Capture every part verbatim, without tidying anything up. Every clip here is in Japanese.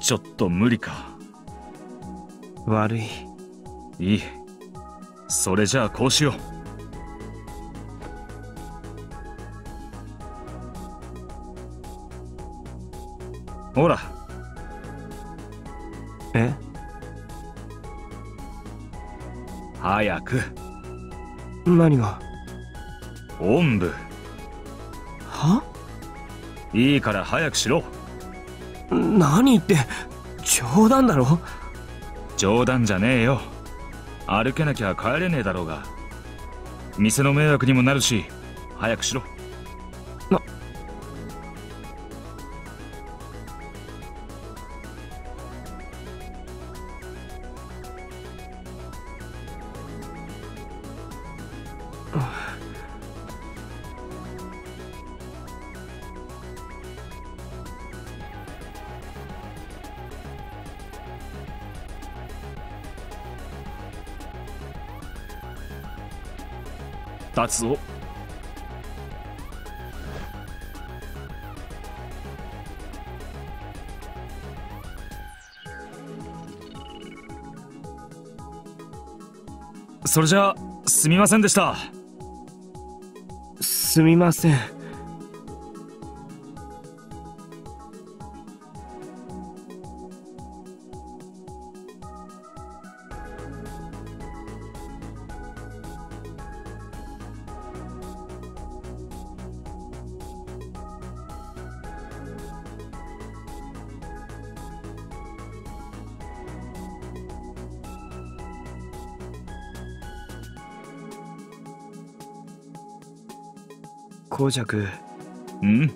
ちょっと無理か。悪い。いい。それじゃあこうしよう。ほら。え？早く。何が？おんぶ。は？いいから早くしろ。何言って。冗談だろ。冗談じゃねえよ。歩けなきゃ帰れねえだろうが。店の迷惑にもなるし、早くしろ。達夫、それじゃあすみませんでした。すみません。公爵。うん。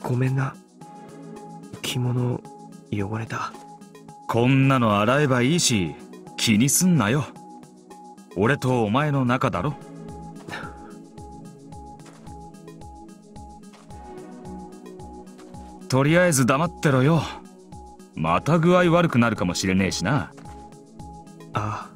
ごめんな。着物汚れた。こんなの洗えばいいし、気にすんなよ。俺とお前の仲だろ。とりあえず黙ってろよ。また具合悪くなるかもしれねえしな。ああ。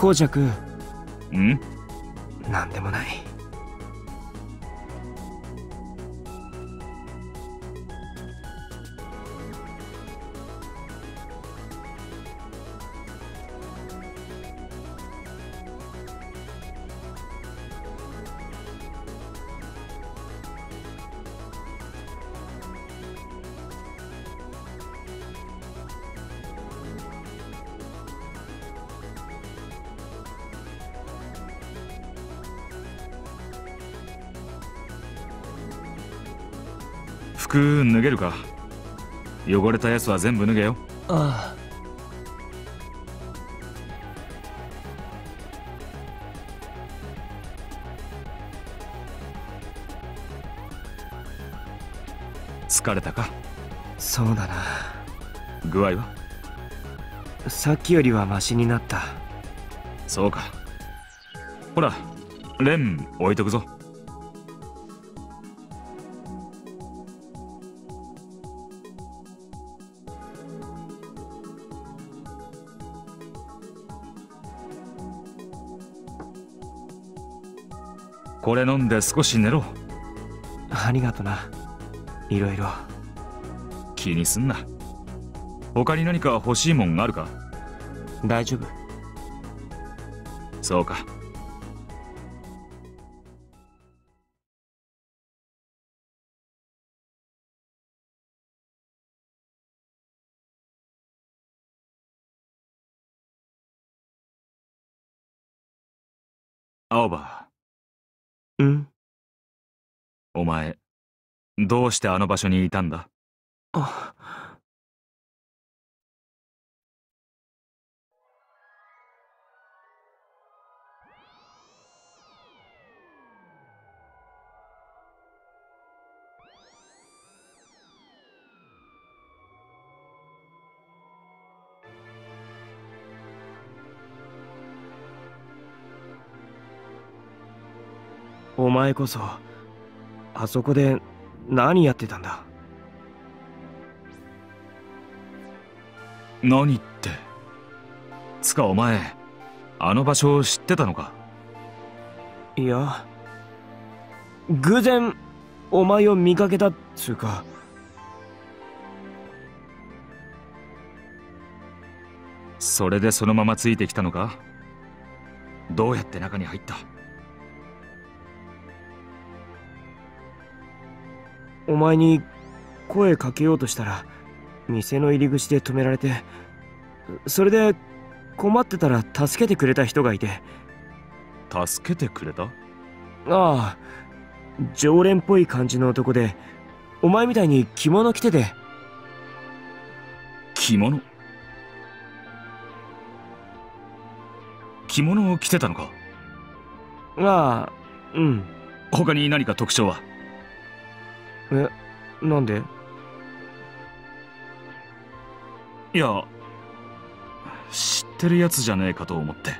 公爵。ん？なんでもない。服脱げるか。汚れたやつは全部脱げよ。ああ。疲れたか。そうだな。具合は？さっきよりはマシになった。そうか。ほら、レン置いとくぞ。これ飲んで少し寝ろ。ありがとな。いろいろ気にすんな。他に何か欲しいもんあるか。大丈夫。そうか。青葉。ん？お前、どうしてあの場所にいたんだ？あ。お前こそあそこで何やってたんだ？何って、つかお前あの場所を知ってたのか？いや、偶然お前を見かけたっつうか。それでそのままついてきたのか？どうやって中に入った？お前に声かけようとしたら店の入り口で止められて、それで困ってたら助けてくれた人がいて。助けてくれた？ああ、常連っぽい感じの男で、お前みたいに着物着てて。着物？着物を着てたのか？ああ、うん。他に何か特徴は？え、なんで？いや、知ってるやつじゃねえかと思って。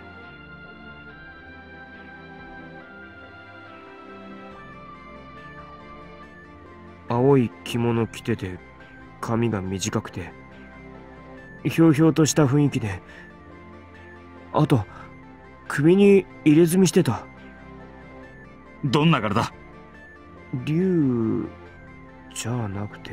青い着物着てて、髪が短くて、ひょうひょうとした雰囲気で、あと首に入れ墨してた。どんな柄だ？竜じゃなくて。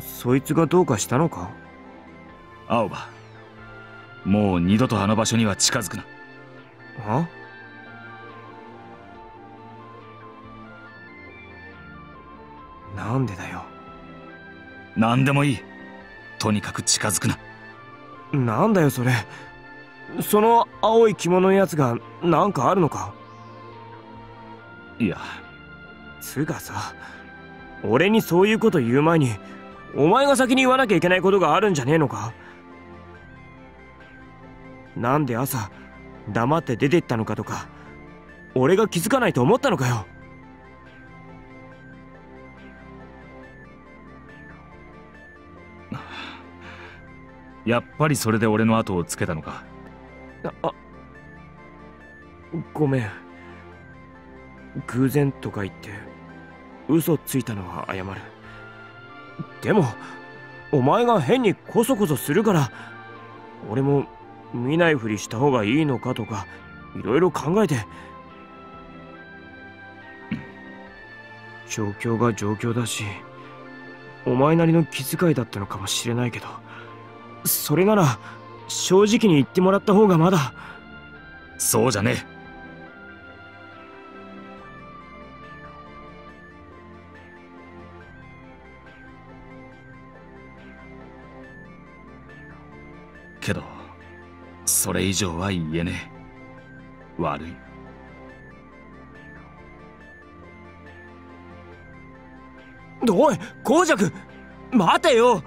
そいつがどうかしたのか？青葉、もう二度とあの場所には近づくな。は？なんでだよ。何でもいい。とにかく近づくな。なんだよそれ。その青い着物のやつが何かあるのか？いや、つがさ、俺にそういうこと言う前にお前が先に言わなきゃいけないことがあるんじゃねえのか？なんで朝黙って出て行ったのかとか、俺が気づかないと思ったのかよ。やっぱりそれで俺の後をつけたのか。あ、あ、ごめん。偶然とか言って嘘ついたのは謝る。でもお前が変にコソコソするから、俺も見ないふりした方がいいのかとかいろいろ考えて。状況が状況だし、お前なりの気遣いだったのかもしれないけど、それなら正直に言ってもらった方がまだ。そうじゃねえ。けどそれ以上は言えねえ。悪い。おい、孔雀、待てよ。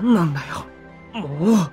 何なんだよもう。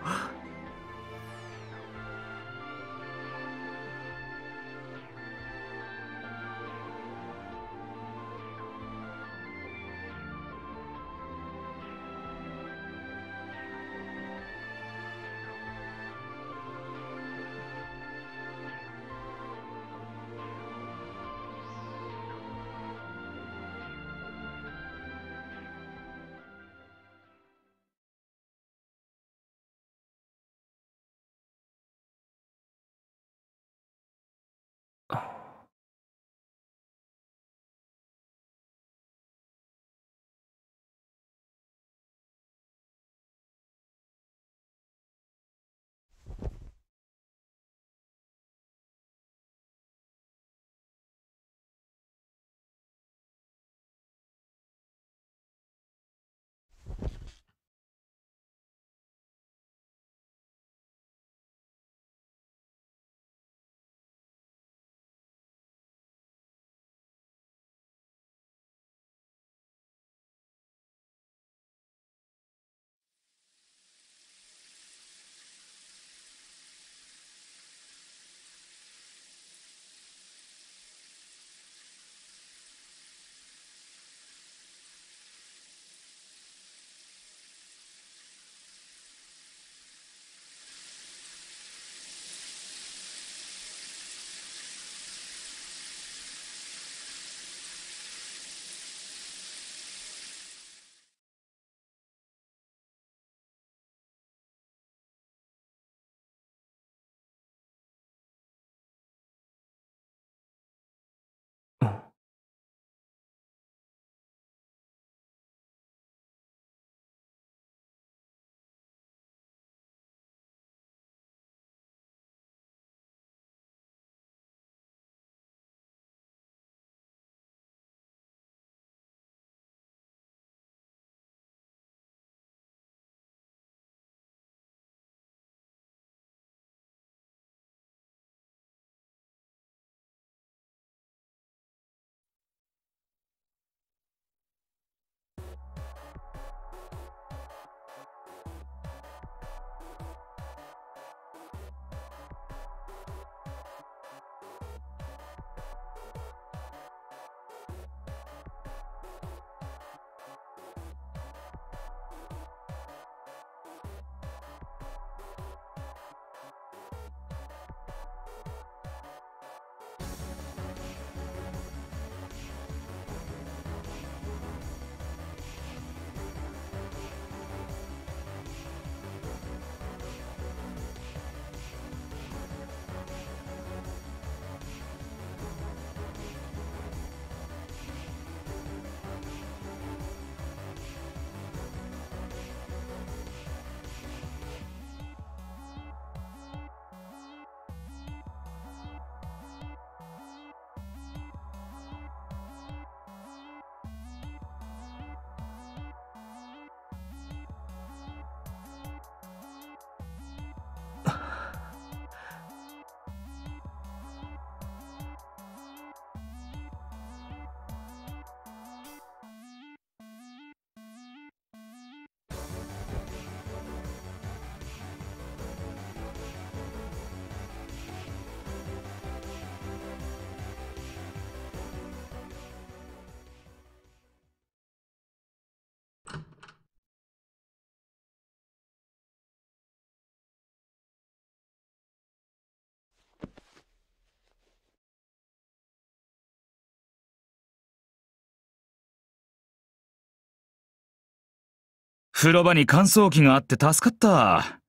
風呂場に乾燥機があって助かった。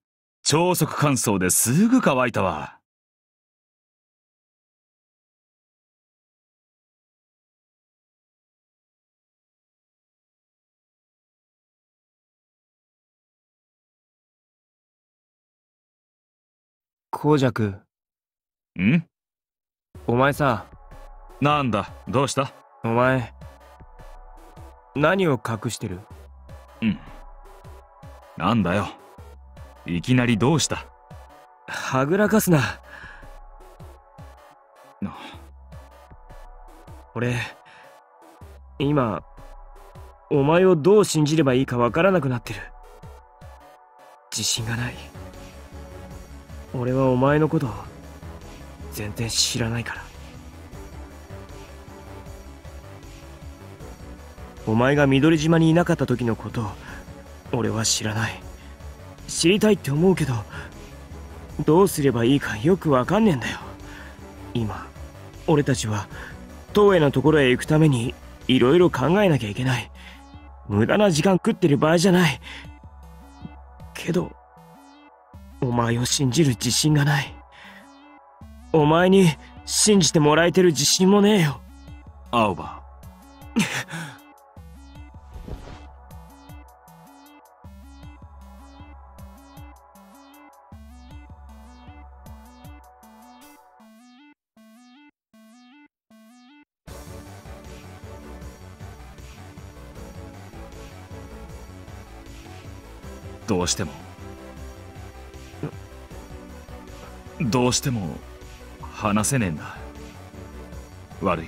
超速乾燥ですぐ乾いたわ。孔雀。ん？お前さ。なんだ、どうした？お前、何を隠してる？うん。なんだよ。いきなりどうした？はぐらかすな。な。俺、今、お前をどう信じればいいかわからなくなってる。自信がない。俺はお前のことを全然知らないから。お前が緑島にいなかった時のことを俺は知らない。知りたいって思うけど、どうすればいいかよくわかんねえんだよ。今俺たちは東映のところへ行くためにいろいろ考えなきゃいけない。無駄な時間食ってる場合じゃない。けどお前を信じる自信がない。お前に信じてもらえてる自信もねえよ、青葉。どうしてもどうしても話せねえんだ。悪い、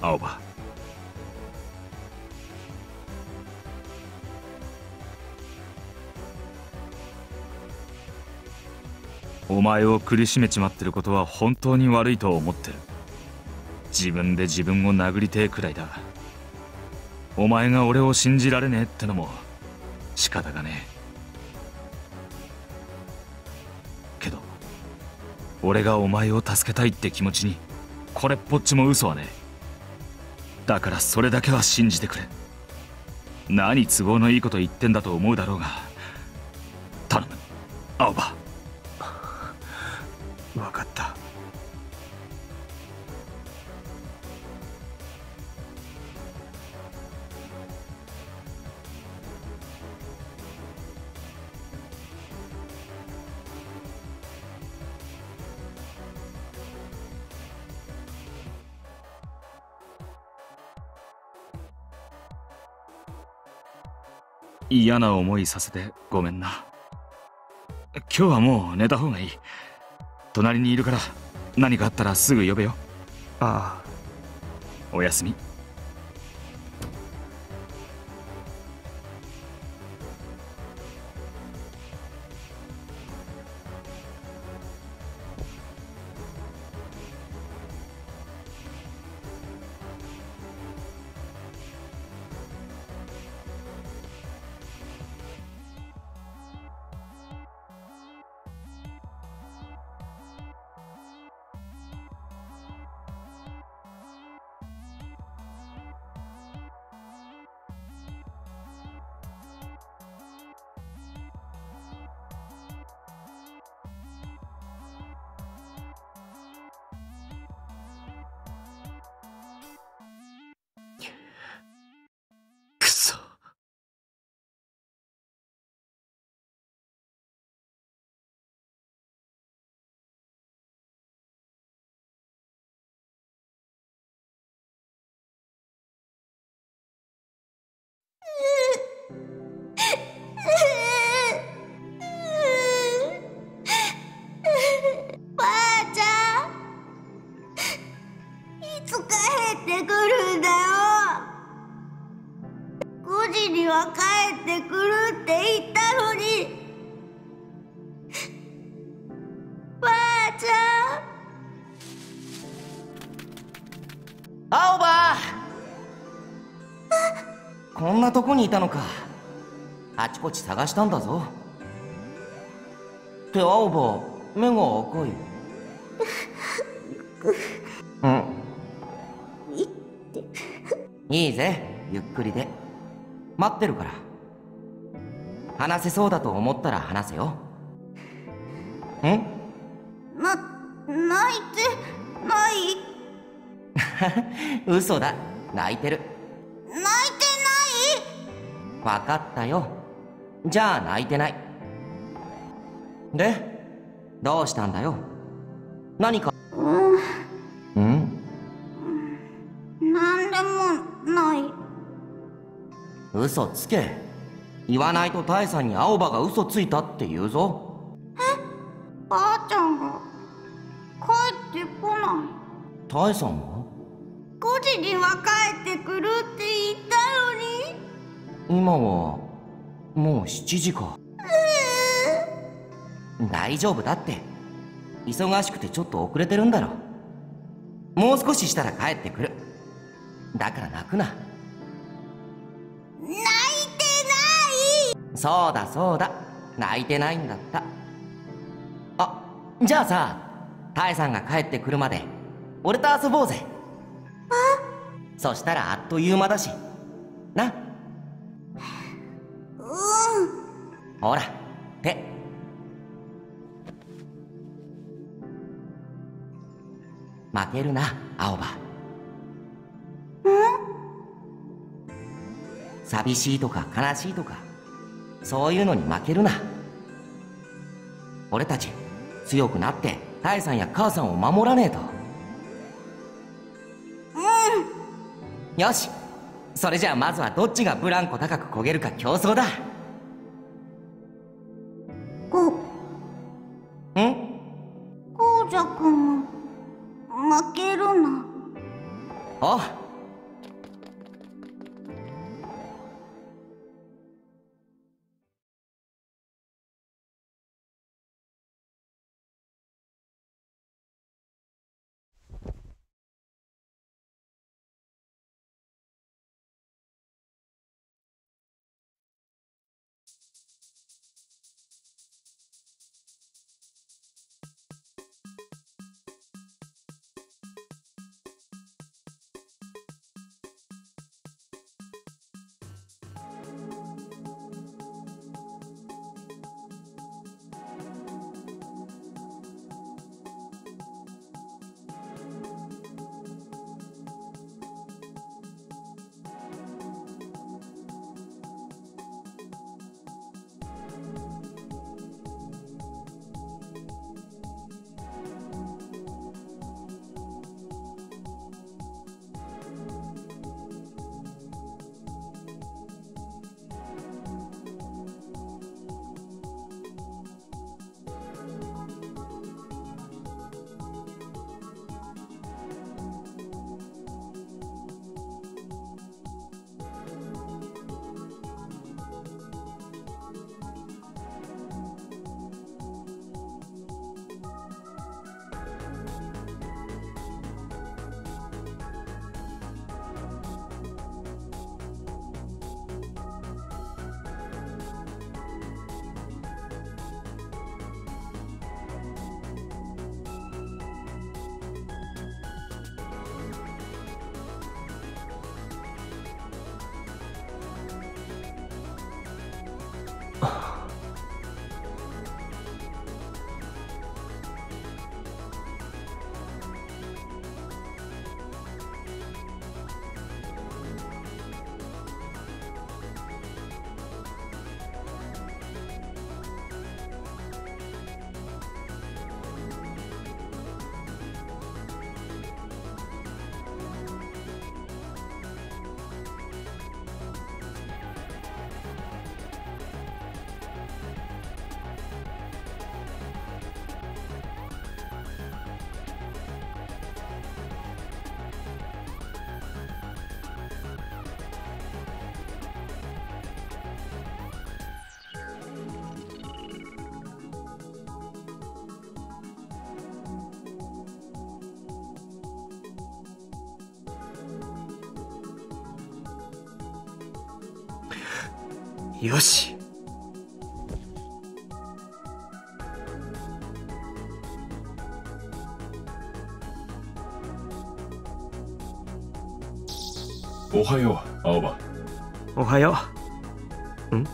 青葉。お前を苦しめちまってることは本当に悪いと思ってる。自分で自分を殴りてえくらいだ。お前が俺を信じられねえってのも仕方がねえ。俺がお前を助けたいって気持ちにこれっぽっちも嘘はねえ。だからそれだけは信じてくれ。何都合のいいこと言ってんだと思うだろうが、頼む、青葉。分かった。嫌な思いさせてごめんな。今日はもう寝た方がいい。隣にいるから何かあったらすぐ呼べよ。ああ、おやすみ。どこにいたのか。あちこち探したんだぞ。って青葉、目が赤い。うん。いいぜ、ゆっくりで。待ってるから。話せそうだと思ったら話せよ。え？な、泣いてない嘘だ、泣いてる。泣いてない。分かったよ。じゃあ泣いてない。で、どうしたんだよ。何かうん、何でもない。嘘つけ。言わないとタエさんに青葉が嘘ついたって言うぞ。え、ばあちゃんが帰ってこない。タエさんはごじには帰ってくるって言ったのに。今はもうしちじか。えー、大丈夫だって。忙しくてちょっと遅れてるんだろ。もう少ししたら帰ってくる。だから泣くな。泣いてない。そうだそうだ、泣いてないんだった。あ、じゃあさ、タエさんが帰ってくるまで俺と遊ぼうぜ。そしたらあっという間だしな。うん、ほら手。負けるな青葉。寂しいとか悲しいとかそういうのに負けるな。俺たち強くなってタエさんや母さんを守らねえと。うん、よし、それじゃあまずはどっちがブランコ高くこげるか競争だ。こうん、こうじゃくんも負けるな。あっ、よし。おはよう青葉。おはよう。ん？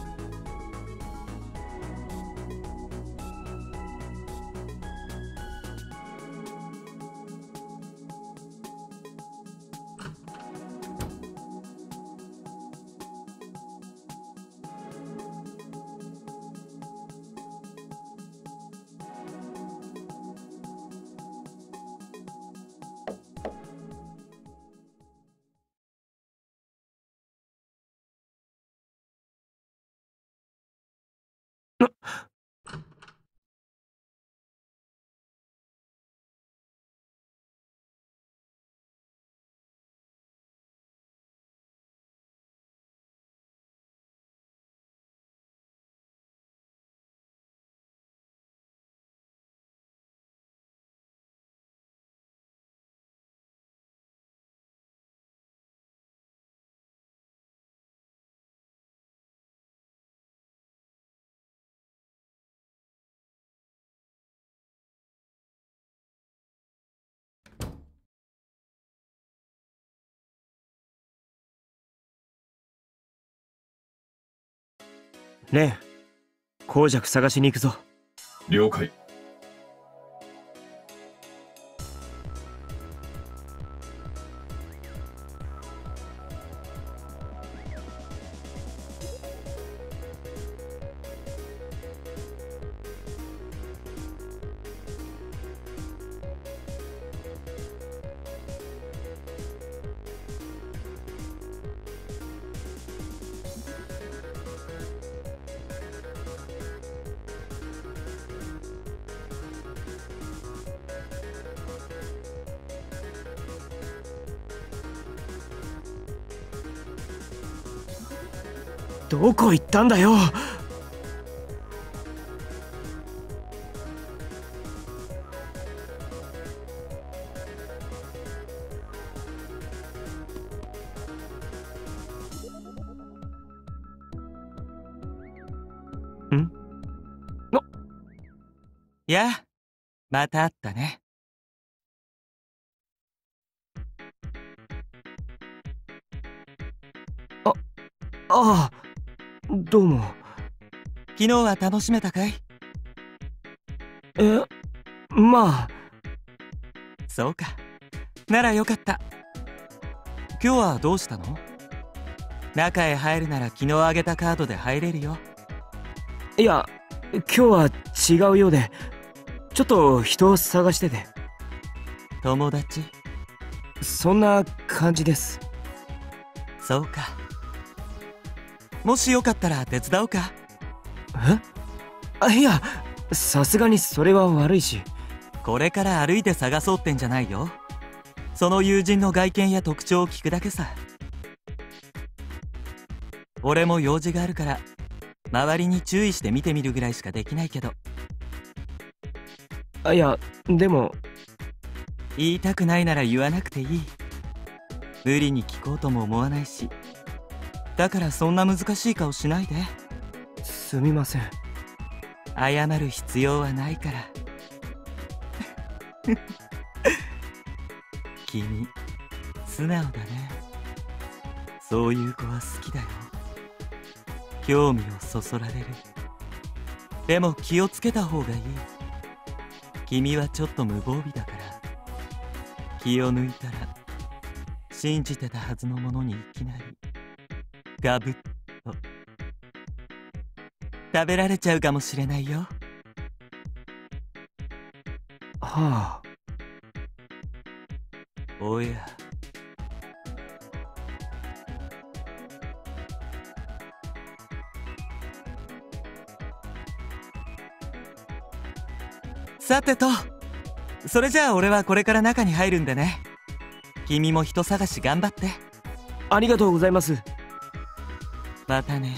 ねえ、鉱石探しに行くぞ。了解。どこ行ったんだよ。ん？の。いや、また会ったね。あ、ああ。どうも。昨日は楽しめたかい？え、まあ。そうか。ならよかった。今日はどうしたの？中へ入るなら昨日あげたカードで入れるよ。いや、今日は違うようで、ちょっと人を探してて。友達？そんな感じです。そうか。もしよかったら手伝うか？え？あ、いや、さすがにそれは悪いし。これから歩いて探そうってんじゃないよ。その友人の外見や特徴を聞くだけさ。俺も用事があるから周りに注意して見てみるぐらいしかできないけど。あ、いや、でも言いたくないなら言わなくていい。無理に聞こうとも思わないし。だからそんな難しい顔しないで。すみません。謝る必要はないから君素直だね。そういう子は好きだよ。興味をそそられる。でも気をつけた方がいい。君はちょっと無防備だから。気を抜いたら信じてたはずのものにいきなりガブッと食べられちゃうかもしれないよ。はあ。おや。さてと、それじゃあ俺はこれから中に入るんでね。君も人探し頑張って。ありがとうございます。またね。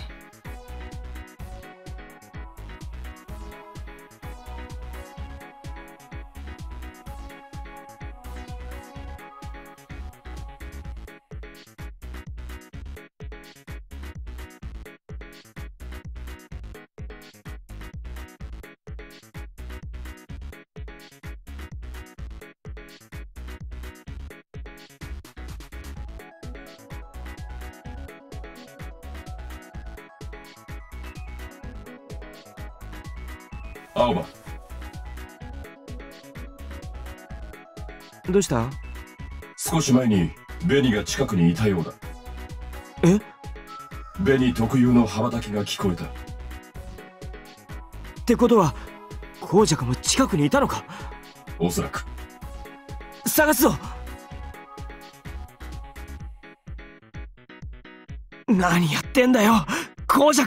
青葉、どうした？少し前にベニが近くにいたようだ。え？ベニ特有の羽ばたきが聞こえた。ってことは鉱石も近くにいたのか？おそらく。探すぞ。何やってんだよ、鉱石。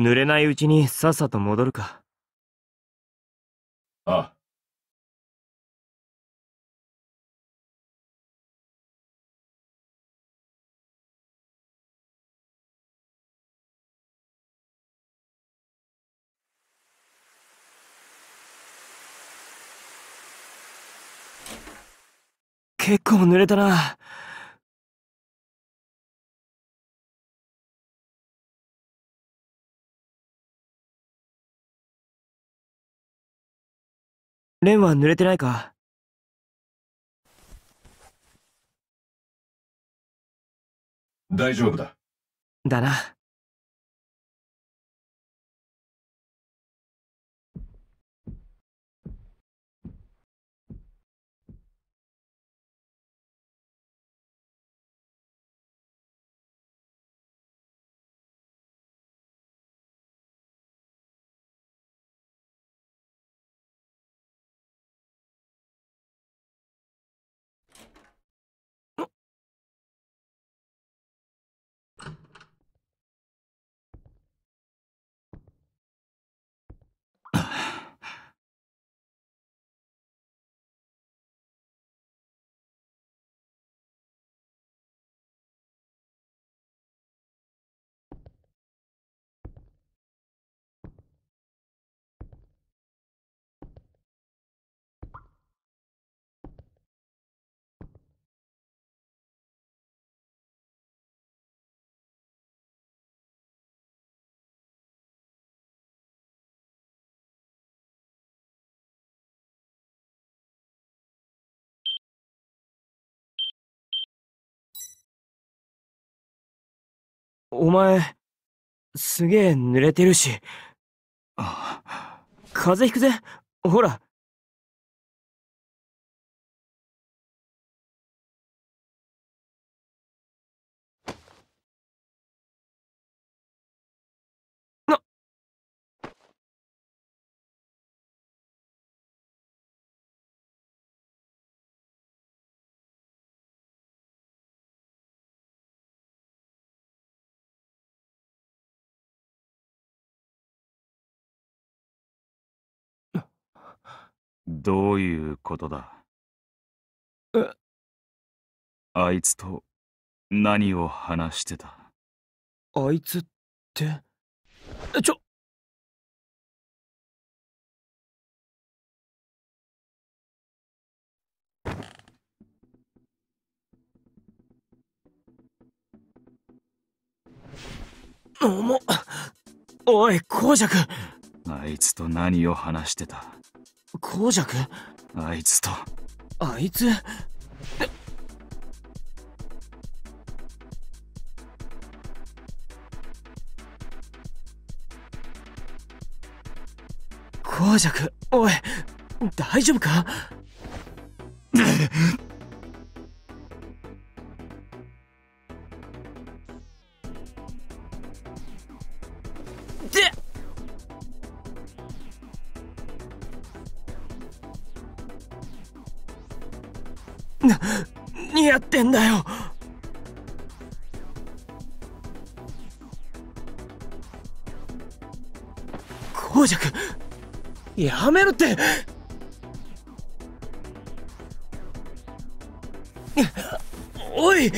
濡れないうちにさっさと戻るか。ああ。結構濡れたな。レンは濡れてないか？大丈夫だ。だな。お前、すげえ濡れてるし。あ、風邪ひくぜ。ほら。な。どういうことだ？え？あいつと何を話してた？あいつってちょ重っ。おい、孔雀。あいつと何を話してた？孔雀？あいつとあいつ孔雀、おい大丈夫か？何やってんだよ。孔雀、やめろって。おい、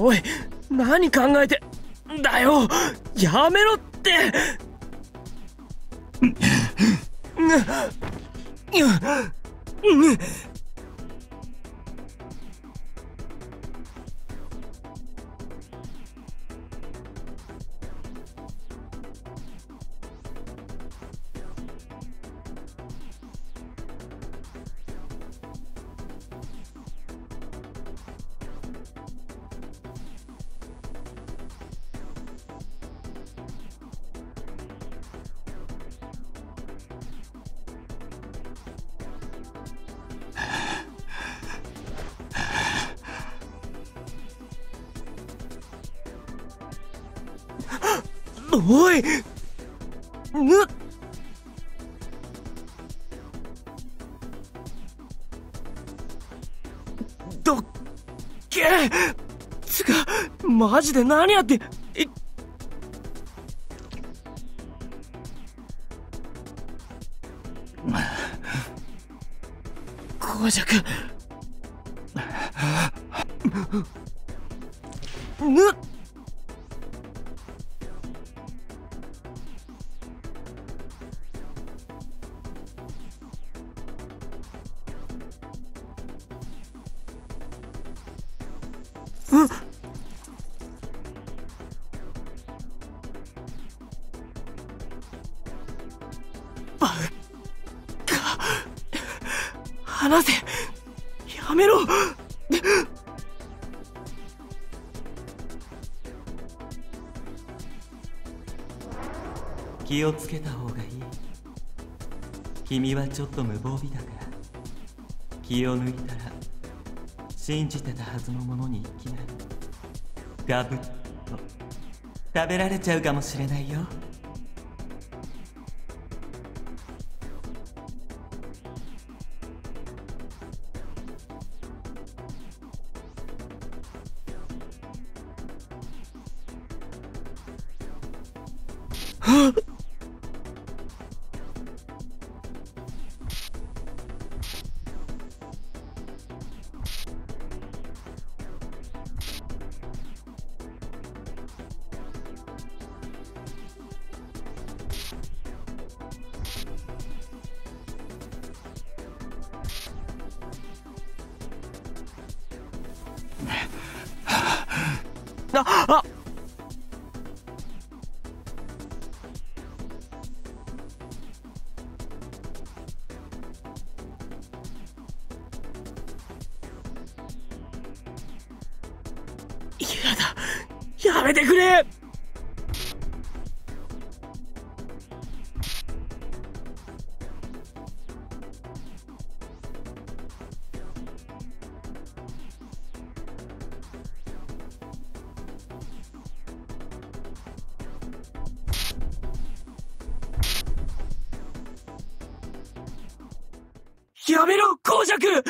おい、何考えてんだよ。やめろって。おい、ぬっ、どっけー、つかマジで何やって、強弱ぬっ、離せ、やめろ。気をつけた方がいい。君はちょっと無防備だから、気を抜いたら信じてたはずのものにいきなりガブッと食べられちゃうかもしれないよ。あっ、やだ、やめてくれ。やめろ、公爵。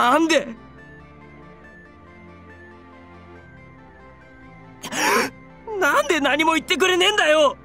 なんでなんで何も言ってくれねえんだよ。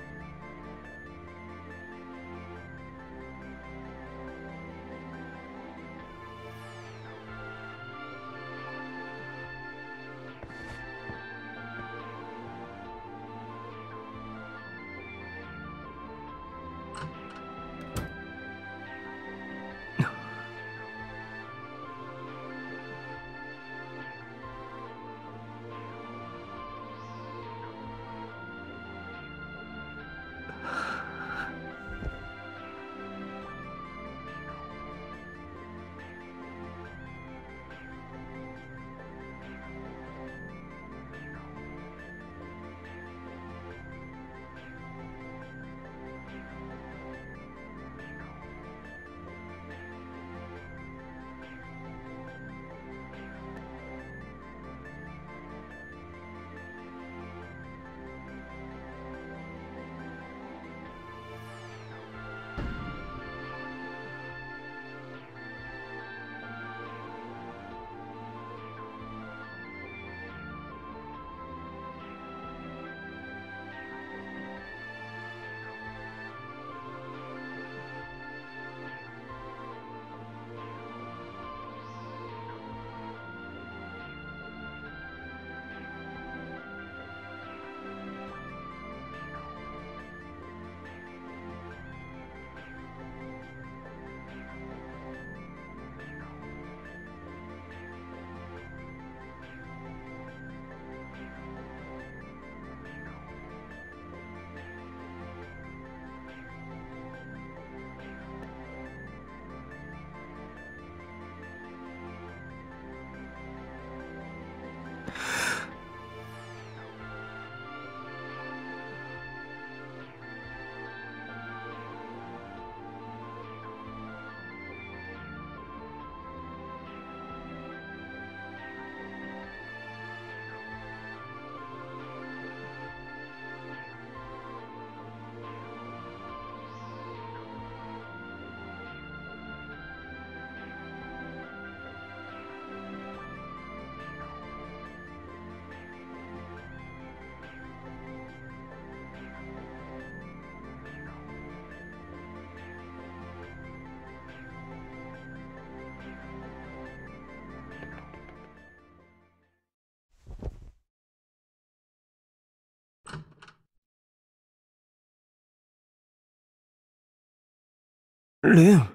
レン。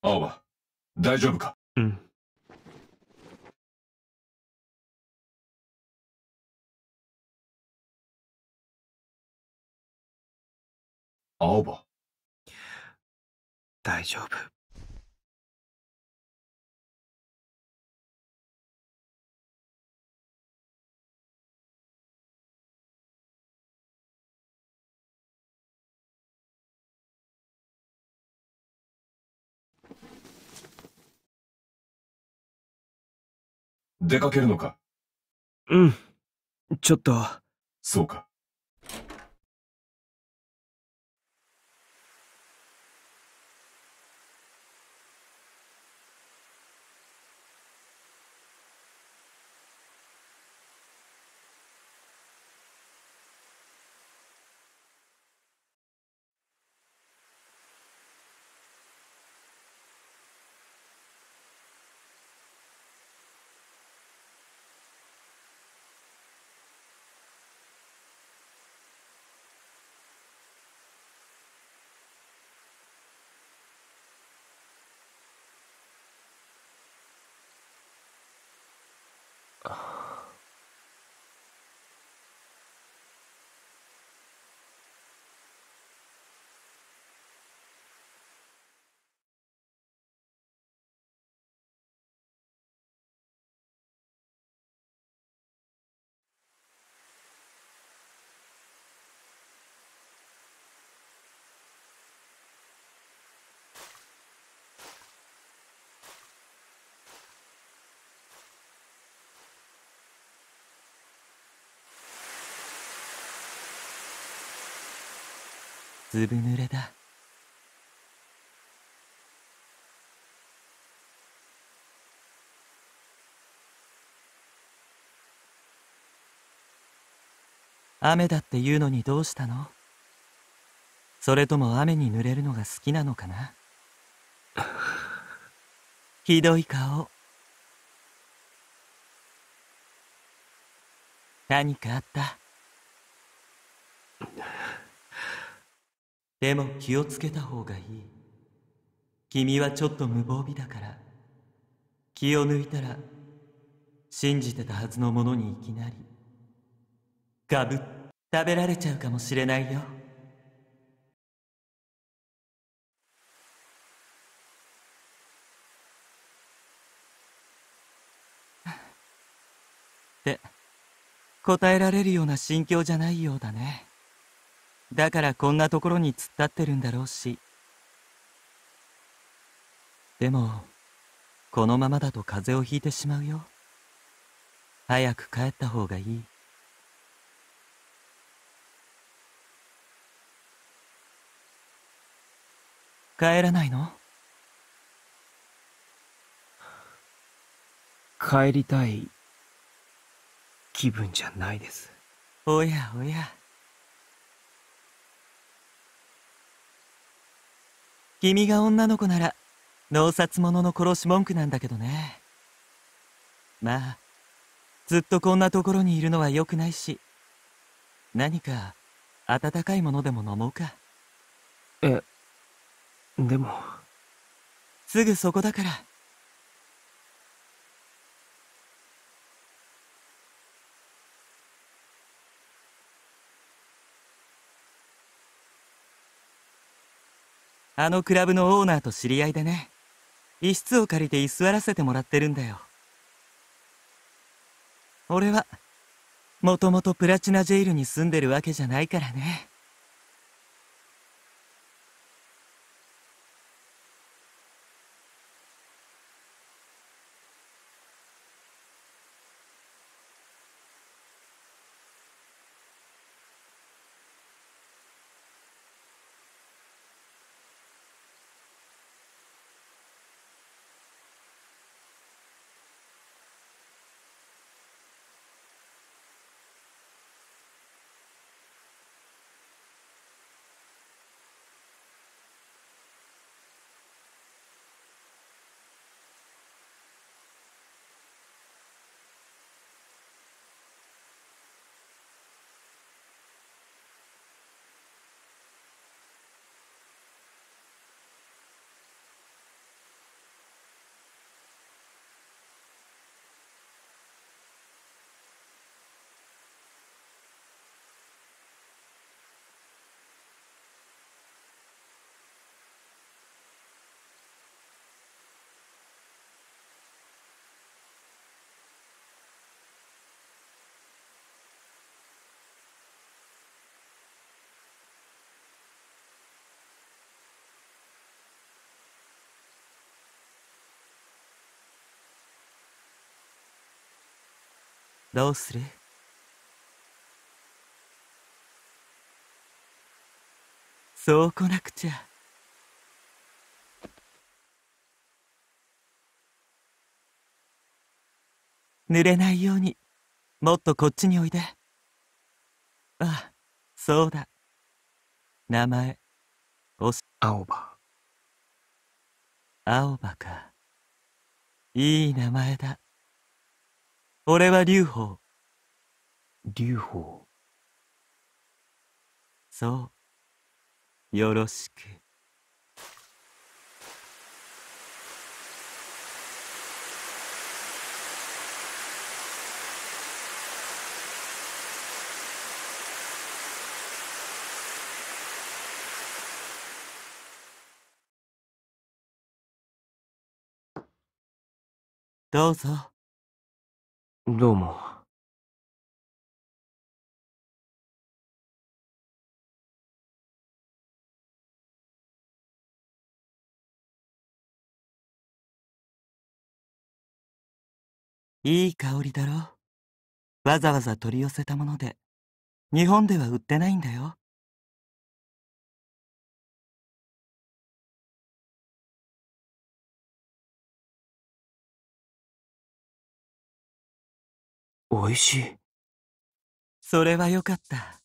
青葉、大丈夫か？うん。青葉。大丈夫。出かけるのか？うん。ちょっと。そうか。ずぶ濡れだ。雨だって言うのにどうしたの？それとも雨に濡れるのが好きなのかな？ひどい顔。何かあった？でも気をつけた方がいい。君はちょっと無防備だから、気を抜いたら、信じてたはずのものにいきなり、ガブッ、食べられちゃうかもしれないよ。って、答えられるような心境じゃないようだね。だからこんなところに突っ立ってるんだろうし。でも、このままだと風邪をひいてしまうよ。早く帰った方がいい。帰らないの？帰りたい気分じゃないです。おやおや。君が女の子なら、脳殺者の殺し文句なんだけどね。まあ、ずっとこんなところにいるのは良くないし、何か温かいものでも飲もうか。え、でも。すぐそこだから。あのクラブのオーナーと知り合いでね、一室を借りて居座らせてもらってるんだよ。俺は、もともとプラチナジェイルに住んでるわけじゃないからね。どうする？そう来なくちゃ。濡れないようにもっとこっちにおいで。あ、そうだ。名前、おし、青葉。青葉か。いい名前だ。俺は劉邦。劉邦。そう。よろしく。どうぞ。どうも。いい香りだろ。わざわざ取り寄せたもので、日本では売ってないんだよ。おいしい。それはよかった。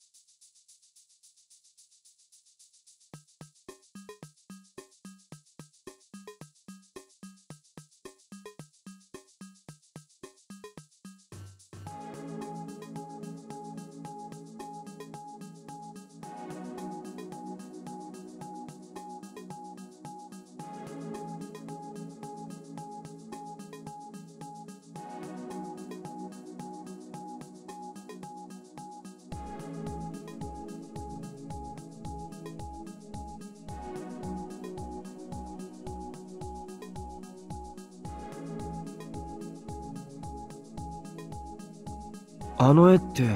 あの絵って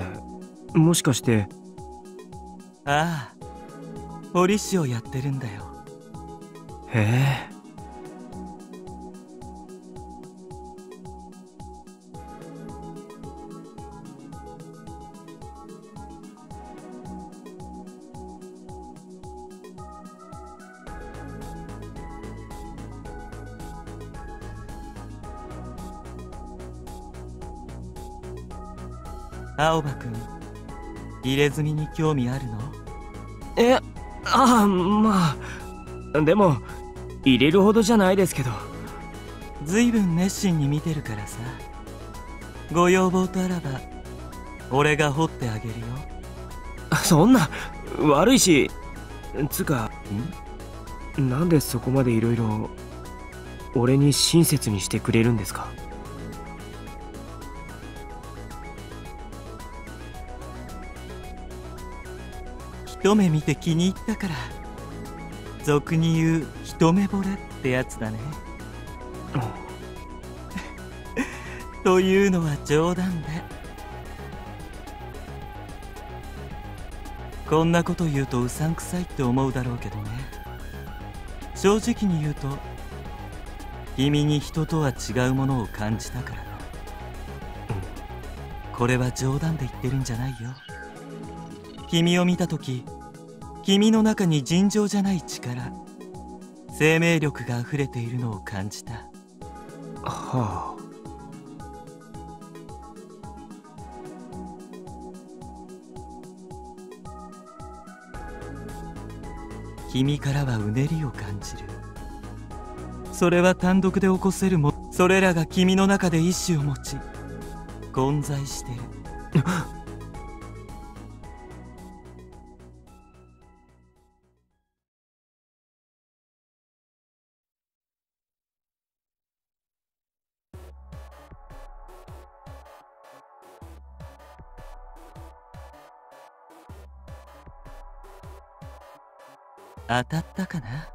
もしかして。ああ、彫師をやってるんだよ。へえ。青葉くん、入れ墨に興味あるの？え、ああ、まあ、でも入れるほどじゃないですけど。ずいぶん熱心に見てるからさ。ご要望とあらば俺が彫ってあげるよ。そんな悪いし、つかん、なんでそこまでいろいろ俺に親切にしてくれるんですか？一目見て気に入ったから。俗に言う一目惚れってやつだね。というのは冗談で。こんなこと言うとうさんくさいって思うだろうけどね。正直に言うと君に人とは違うものを感じたからな。これは冗談で言ってるんじゃないよ。君を見た時、君の中に尋常じゃない力、生命力があふれているのを感じた。はあ。君からはうねりを感じる。それは単独で起こせるも、それらが君の中で意志を持ち混在してる。当たったかな？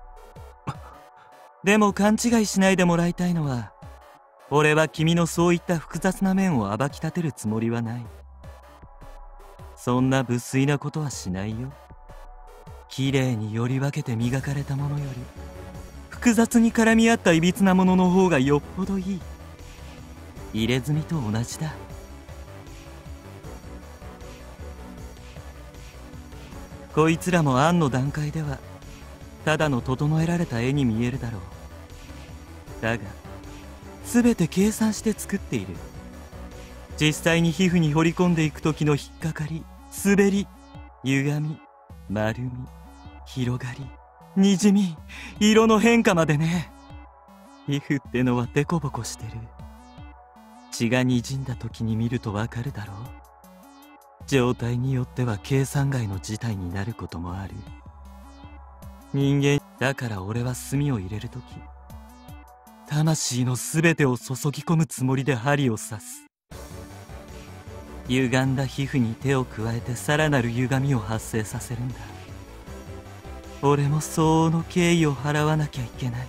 でも勘違いしないでもらいたいのは、俺は君のそういった複雑な面を暴き立てるつもりはない。そんな無粋なことはしないよ。綺麗により分けて磨かれたものより、複雑に絡み合ったいびつなものの方がよっぽどいい。入れ墨と同じだ。こいつらもアンの段階ではただの整えられた絵に見えるだろう。だが全て計算して作っている。実際に皮膚に彫り込んでいく時の引っかかり、滑り、歪み、丸み、広がり、にじみ、色の変化までね。皮膚ってのはデコボコしてる。血がにじんだ時に見るとわかるだろう。状態によっては計算外の事態になることもある。人間だから俺は墨を入れる時、魂の全てを注ぎ込むつもりで針を刺す。歪んだ皮膚に手を加えてさらなる歪みを発生させるんだ。俺も相応の敬意を払わなきゃいけない。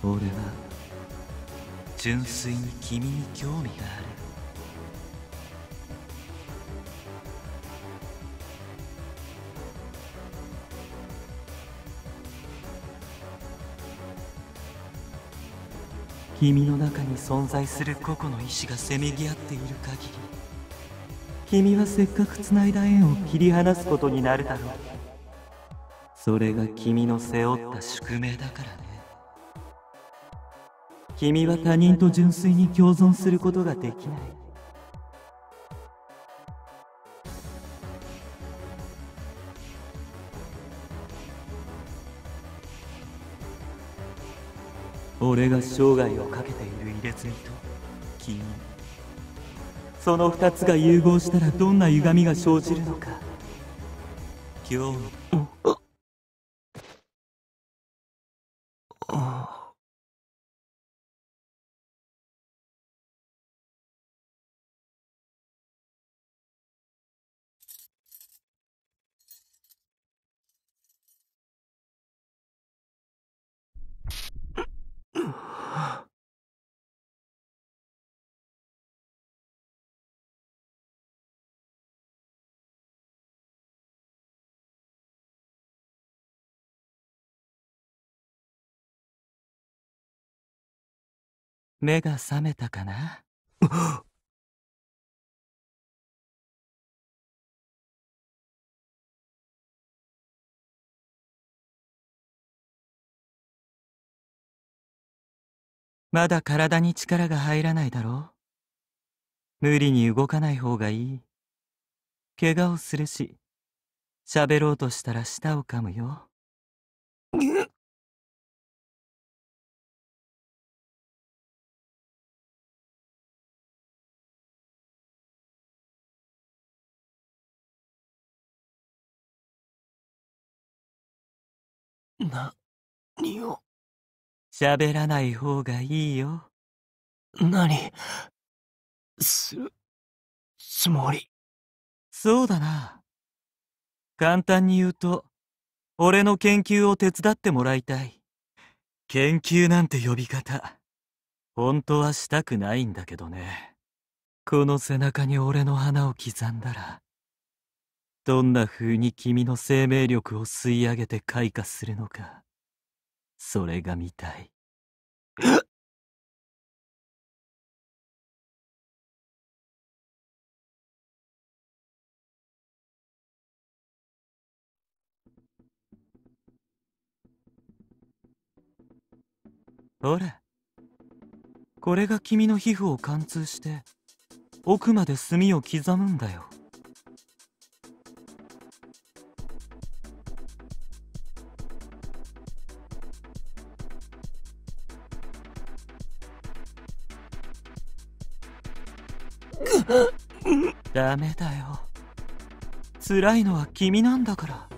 俺は純粋に君に興味がある。君の中に存在する個々の意志がせめぎ合っている限り、君はせっかくつないだ縁を切り離すことになるだろう。それが君の背負った宿命だからね。君は他人と純粋に共存することができない。俺が生涯をかけている入れ墨と君、その二つが融合したらどんな歪みが生じるのか。今日も目が覚めたかな？まだ体に力が入らないだろう。無理に動かない方がいい。怪我をするし、喋ろうとしたら舌を噛むよ。な、にを。喋らない方がいいよ。何、す、つもり。そうだな。簡単に言うと、俺の研究を手伝ってもらいたい。研究なんて呼び方、本当はしたくないんだけどね。この背中に俺の花を刻んだら、どんな風に君の生命力を吸い上げて開花するのか、それが見たい。ほら、これが君の皮膚を貫通して奥まで墨を刻むんだよ。ダメだよ。辛いのは君なんだから。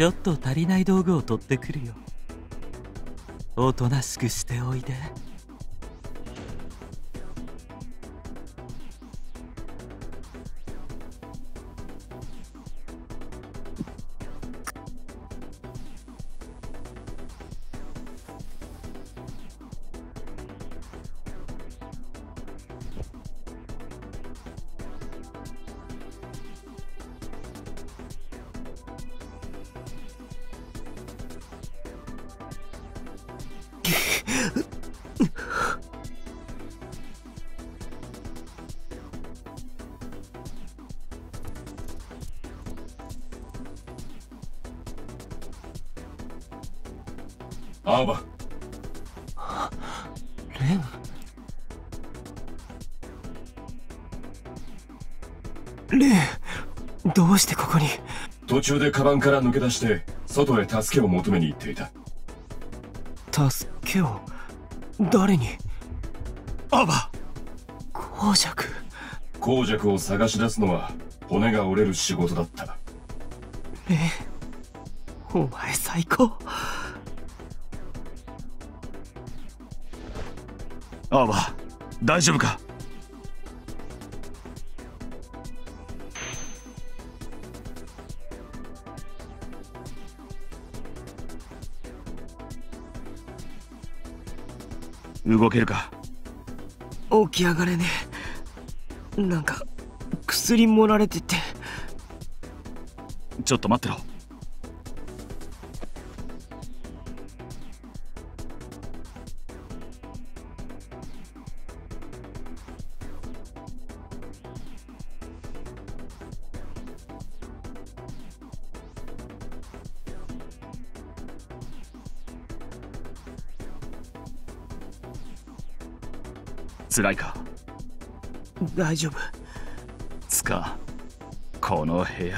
ちょっと足りない道具を取ってくるよ。おとなしくしておいで。アーバレン、レン、どうしてここに？途中でカバンから抜け出して外へ助けを求めに行っていた。助けを誰に？アーバ、公爵。公爵を探し出すのは骨が折れる仕事だった。レン、お前最高。アーバー、大丈夫か？動けるか？起き上がれねえ。なんか薬盛られてて。ちょっと待ってろ。辛いか？大丈夫。つか、この部屋。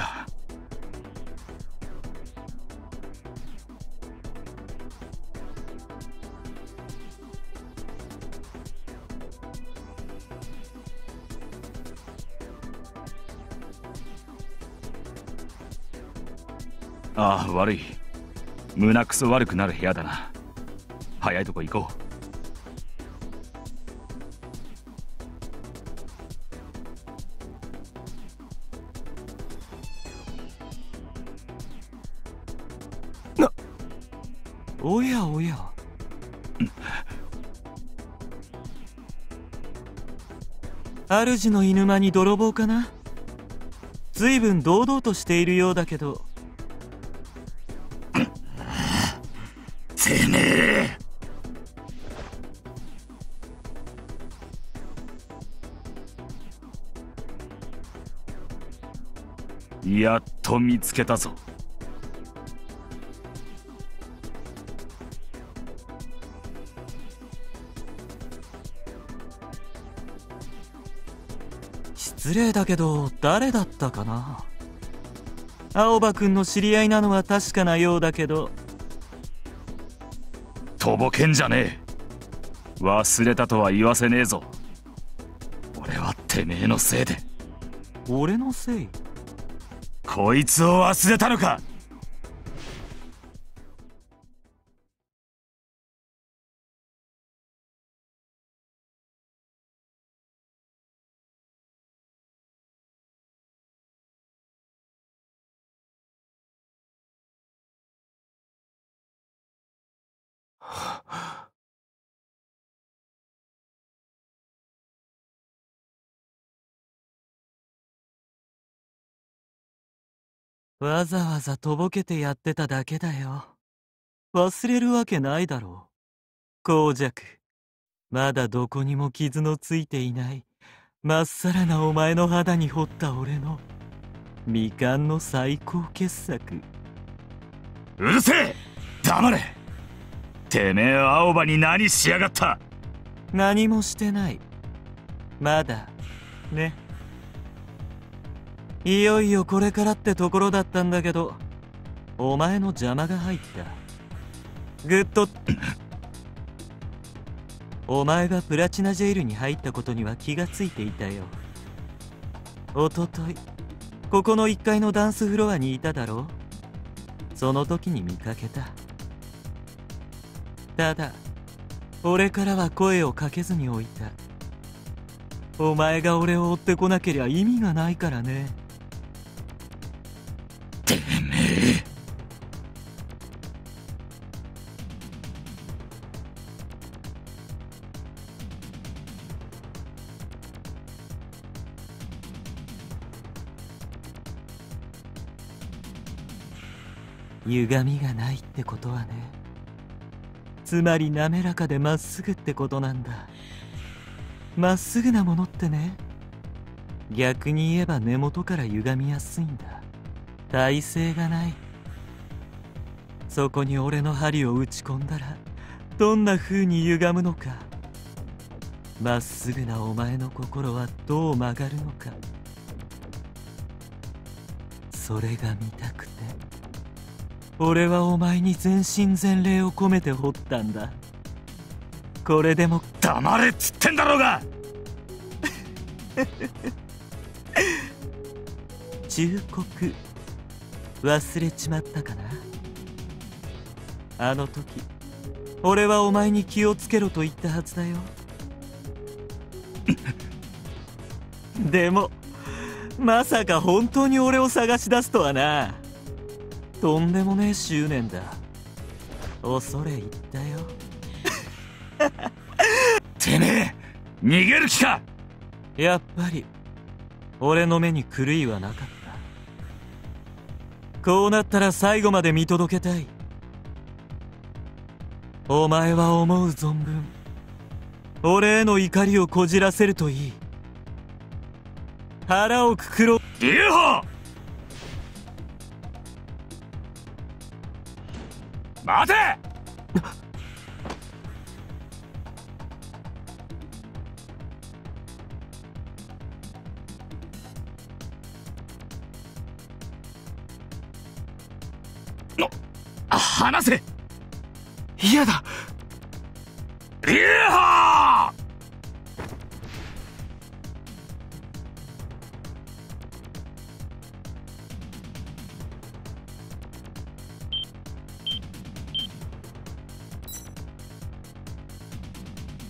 ああ、悪い。胸くそ悪くなる部屋だな。早いとこ行こう。おやおや。主の犬間に泥棒かな？随分堂々としているようだけど。てめえ。やっと見つけたぞ。失礼だけど誰だったかな？青葉くんの知り合いなのは確かなようだけど。とぼけんじゃねえ。忘れたとは言わせねえぞ。俺はてめえのせいで。俺のせい？こいつを忘れたのか？わざわざとぼけてやってただけだよ。忘れるわけないだろう。公爵、まだどこにも傷のついていないまっさらなお前の肌に彫った俺の未完の最高傑作。うるせえ！黙れ！てめえ青葉に何しやがった？何もしてない。まだね。いよいよこれからってところだったんだけど、お前の邪魔が入った。グッドお前がプラチナジェイルに入ったことには気がついていたよ。おとといここのいっかいのダンスフロアにいただろう。その時に見かけた。ただ俺からは声をかけずにおいた。お前が俺を追ってこなけりゃ意味がないからね。てめえ。歪みがないってことはね、つまり滑らかでまっすぐってことなんだ。まっすぐなものってね、逆に言えば根元から歪みやすいんだ。耐性がない。そこに俺の針を打ち込んだらどんな風に歪むのか、まっすぐなお前の心はどう曲がるのか、それが見たくて俺はお前に全身全霊を込めて彫ったんだ。これでも黙れっつってんだろうが。忠告忘れちまったかな。あの時俺はお前に気をつけろと言ったはずだよ。でもまさか本当に俺を探し出すとはな。とんでもねえ執念だ。恐れ入ったよ。てめえ逃げる気か。やっぱり俺の目に狂いはなかった。こうなったら最後まで見届けたい。お前は思う存分俺への怒りをこじらせるといい。腹をくくろう。流星待て！の、離せ！嫌だ！いや！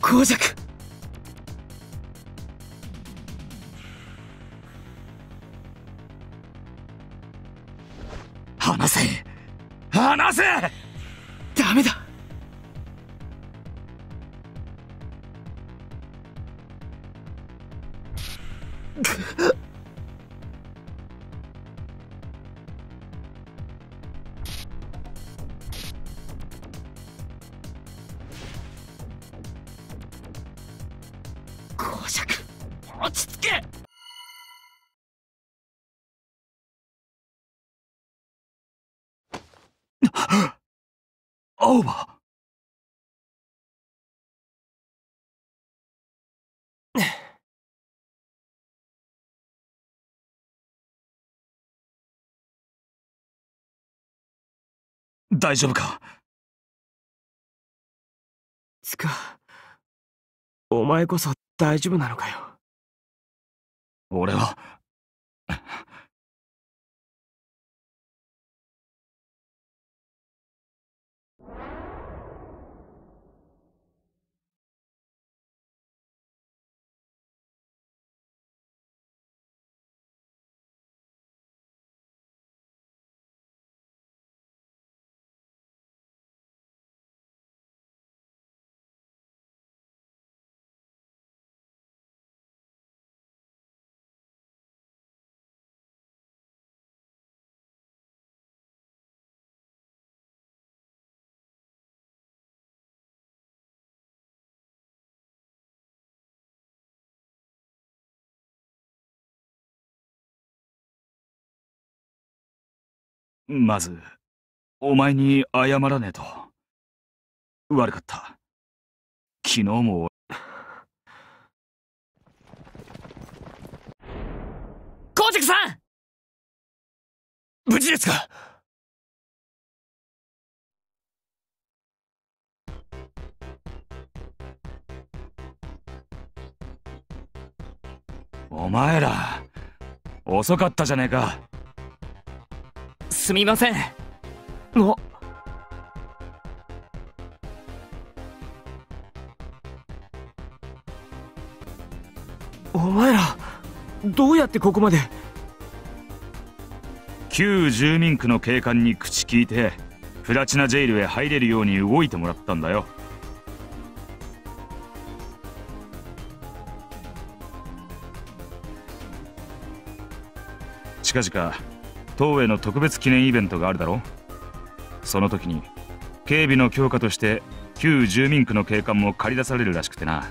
強弱離せ離せ。ダメだ。落ち着け。青葉大丈夫か。つかお前こそ大丈夫なのかよ。俺はまずお前に謝らねえと。悪かった。昨日もコウジクさん無事ですか。お前ら遅かったじゃねえか。すみません。あっお前らどうやってここまで。旧住民区の警官に口聞いてプラチナジェイルへ入れるように動いてもらったんだよ。近々東映の特別記念イベントがあるだろ。その時に警備の強化として旧住民区の警官も駆り出されるらしくてな。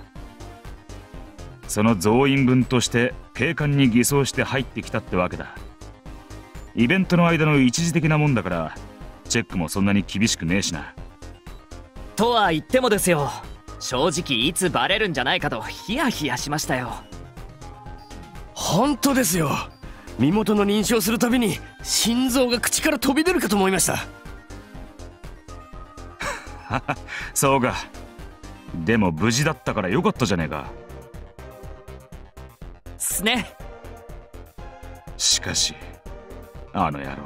その増員分として警官に偽装して入ってきたってわけだ。イベントの間の一時的なもんだからチェックもそんなに厳しくねえしな。とは言ってもですよ、正直いつバレるんじゃないかとヒヤヒヤしましたよ。本当ですよ、身元の認証するたびに心臓が口から飛び出るかと思いましたそうか、でも無事だったからよかったじゃねえか。すね。しかしあの野郎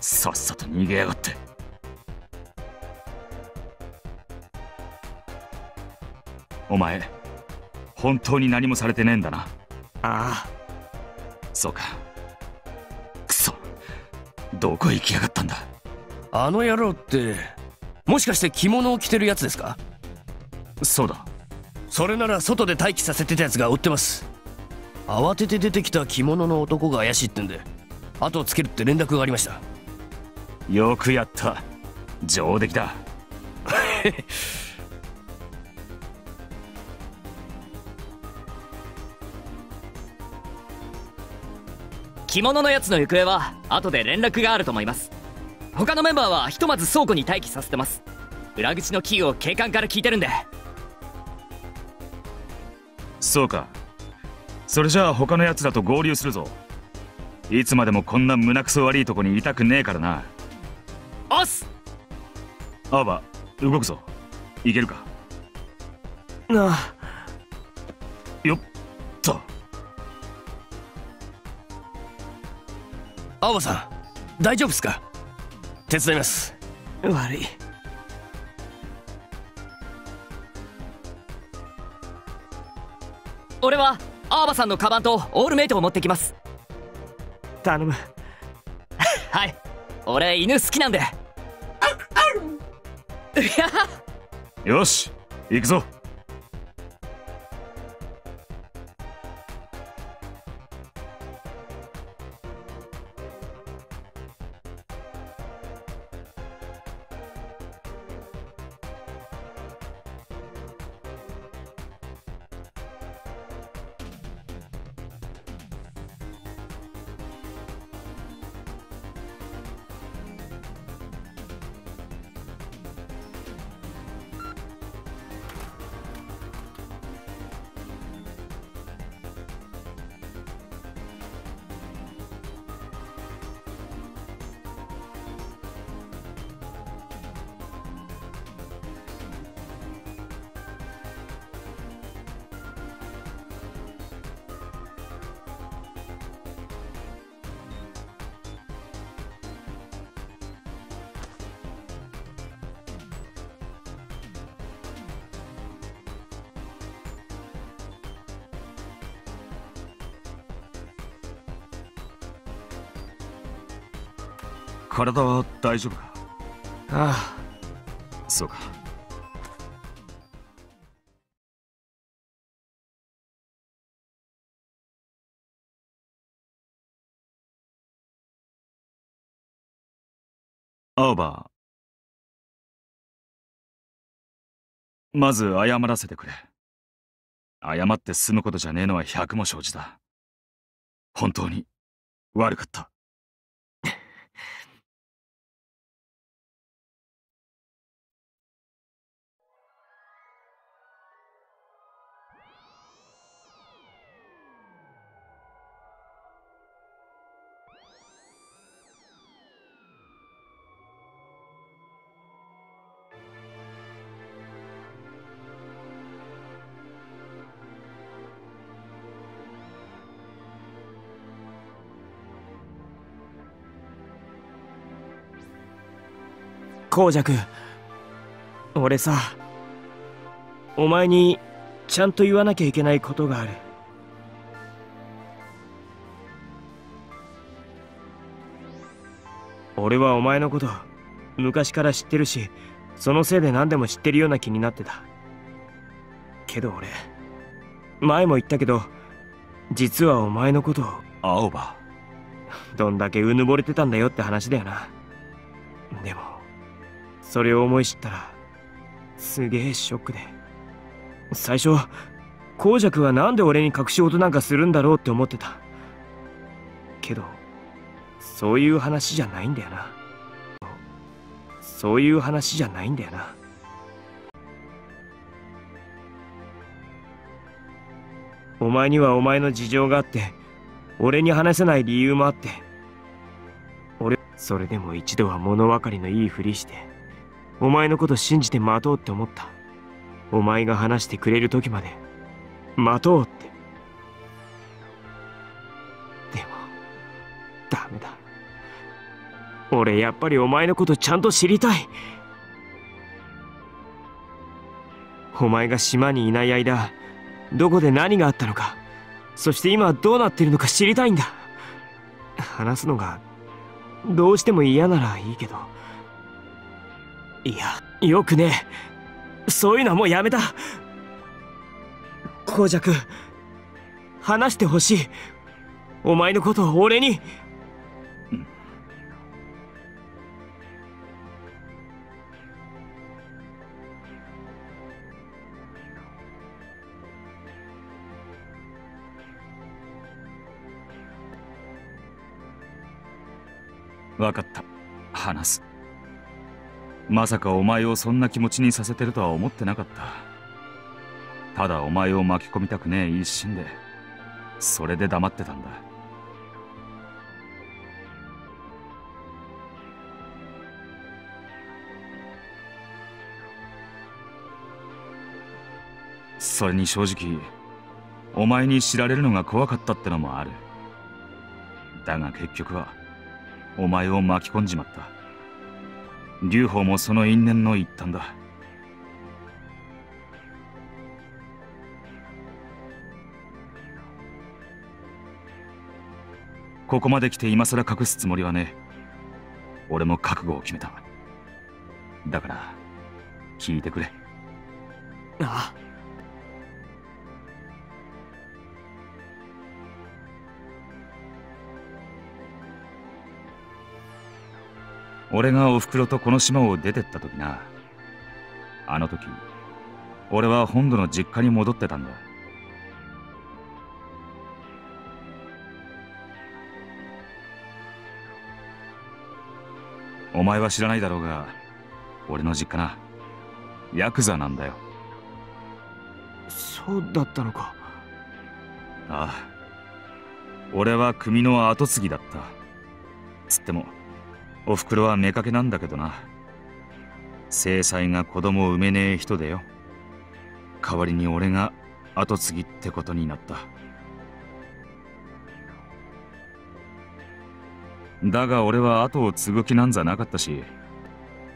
さっさと逃げやがって。お前本当に何もされてねえんだな。ああそうか。くそ、どこへ行きやがったんだ。あの野郎ってもしかして着物を着てるやつですか。そうだ。それなら外で待機させてたやつが追ってます。慌てて出てきた着物の男が怪しいってんで後をつけるって連絡がありました。よくやった、上出来だ着物のやつの行方は後で連絡があると思います。他のメンバーはひとまず倉庫に待機させてます。裏口のキーを警官から聞いてるんで。そうか、それじゃあ他のやつだと合流するぞ。いつまでもこんな胸くそ悪いとこにいたくねえからな。おっす。アーバ、動くぞ。いけるか。ああよっと。アーバさん大丈夫っすか。手伝います。悪い。俺はアーバさんのカバンとオールメイトを持ってきます。頼むはい、俺犬好きなんでよし行くぞ。体は大丈夫か。ああそうか。アーバー、まず謝らせてくれ。謝って済むことじゃねえのは百も承知だ。本当に悪かった。コウジャク、俺さ、お前にちゃんと言わなきゃいけないことがある。俺はお前のこと昔から知ってるし、そのせいで何でも知ってるような気になってたけど、俺前も言ったけど、実はお前のことを青葉どんだけうぬぼれてたんだよって話だよな。でもそれを思い知ったらすげえショックで、最初コウジャクはなんで俺に隠し事なんかするんだろうって思ってたけど、そういう話じゃないんだよな。そういう話じゃないんだよな。お前にはお前の事情があって、俺に話せない理由もあって、俺それでも一度は物分かりのいいふりしてお前のこと信じて待とうって思った。お前が話してくれる時まで待とうって。でもダメだ、俺やっぱりお前のことちゃんと知りたい。お前が島にいない間、どこで何があったのか、そして今どうなってるのか知りたいんだ。話すのがどうしても嫌ならいいけど、いやよくねえ、そういうのはもうやめた。コウジャク、話してほしい、お前のことを俺に。分かった、話す。まさかお前をそんな気持ちにさせてるとは思ってなかった。ただお前を巻き込みたくねえ一心で、それで黙ってたんだ。それに正直お前に知られるのが怖かったってのもある。だが結局はお前を巻き込んじまった。劉邦もその因縁の一端だ。ここまで来て今更隠すつもりはね、俺も覚悟を決めた。だから聞いてくれ。ああ、俺がおふくろとこの島を出てった時な、あの時俺は本土の実家に戻ってたんだ。お前は知らないだろうが、俺の実家な、ヤクザなんだよ。そうだったのか。ああ、俺は組の後継ぎだった。つってもおふくろは目かけなんだけどな、正妻が子供を産めねえ人でよ、代わりに俺が後継ぎってことになった。だが俺は後を継ぐ気なんざなかったし、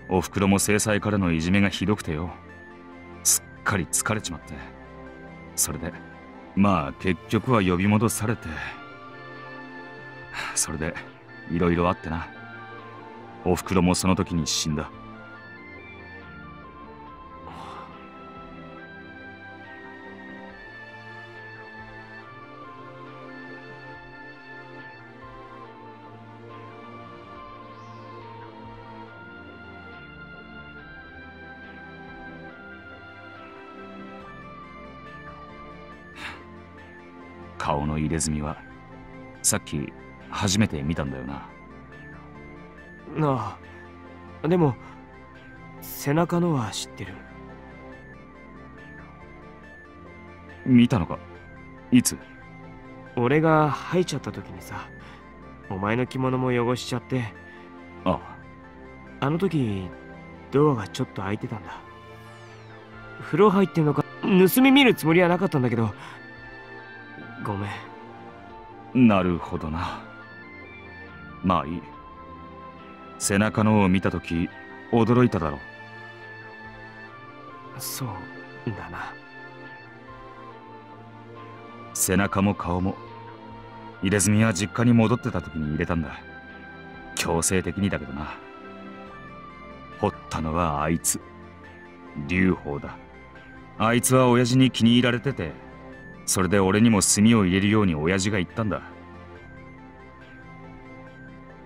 おふくろも正妻からのいじめがひどくてよ、すっかり疲れちまって、それでまあ結局は呼び戻されて、それでいろいろあってな、おふくろもその時に死んだ。顔の入れ墨はさっき初めて見たんだよな。なあ、でも背中のは知ってる。見たのか、いつ？俺が入っちゃった時にさ、お前の着物も汚しちゃって。ああ、あの時ドアがちょっと開いてたんだ。風呂入ってんのか、盗み見るつもりはなかったんだけど、ごめん。なるほどな、まあいい。背中のを見たとき、驚いただろう。そうだな。背中も顔も入れ墨は実家に戻ってた時に入れたんだ。強制的にだけどな。掘ったのはあいつ、劉邦だ。あいつは親父に気に入られてて、それで俺にも墨を入れるように親父が言ったんだ。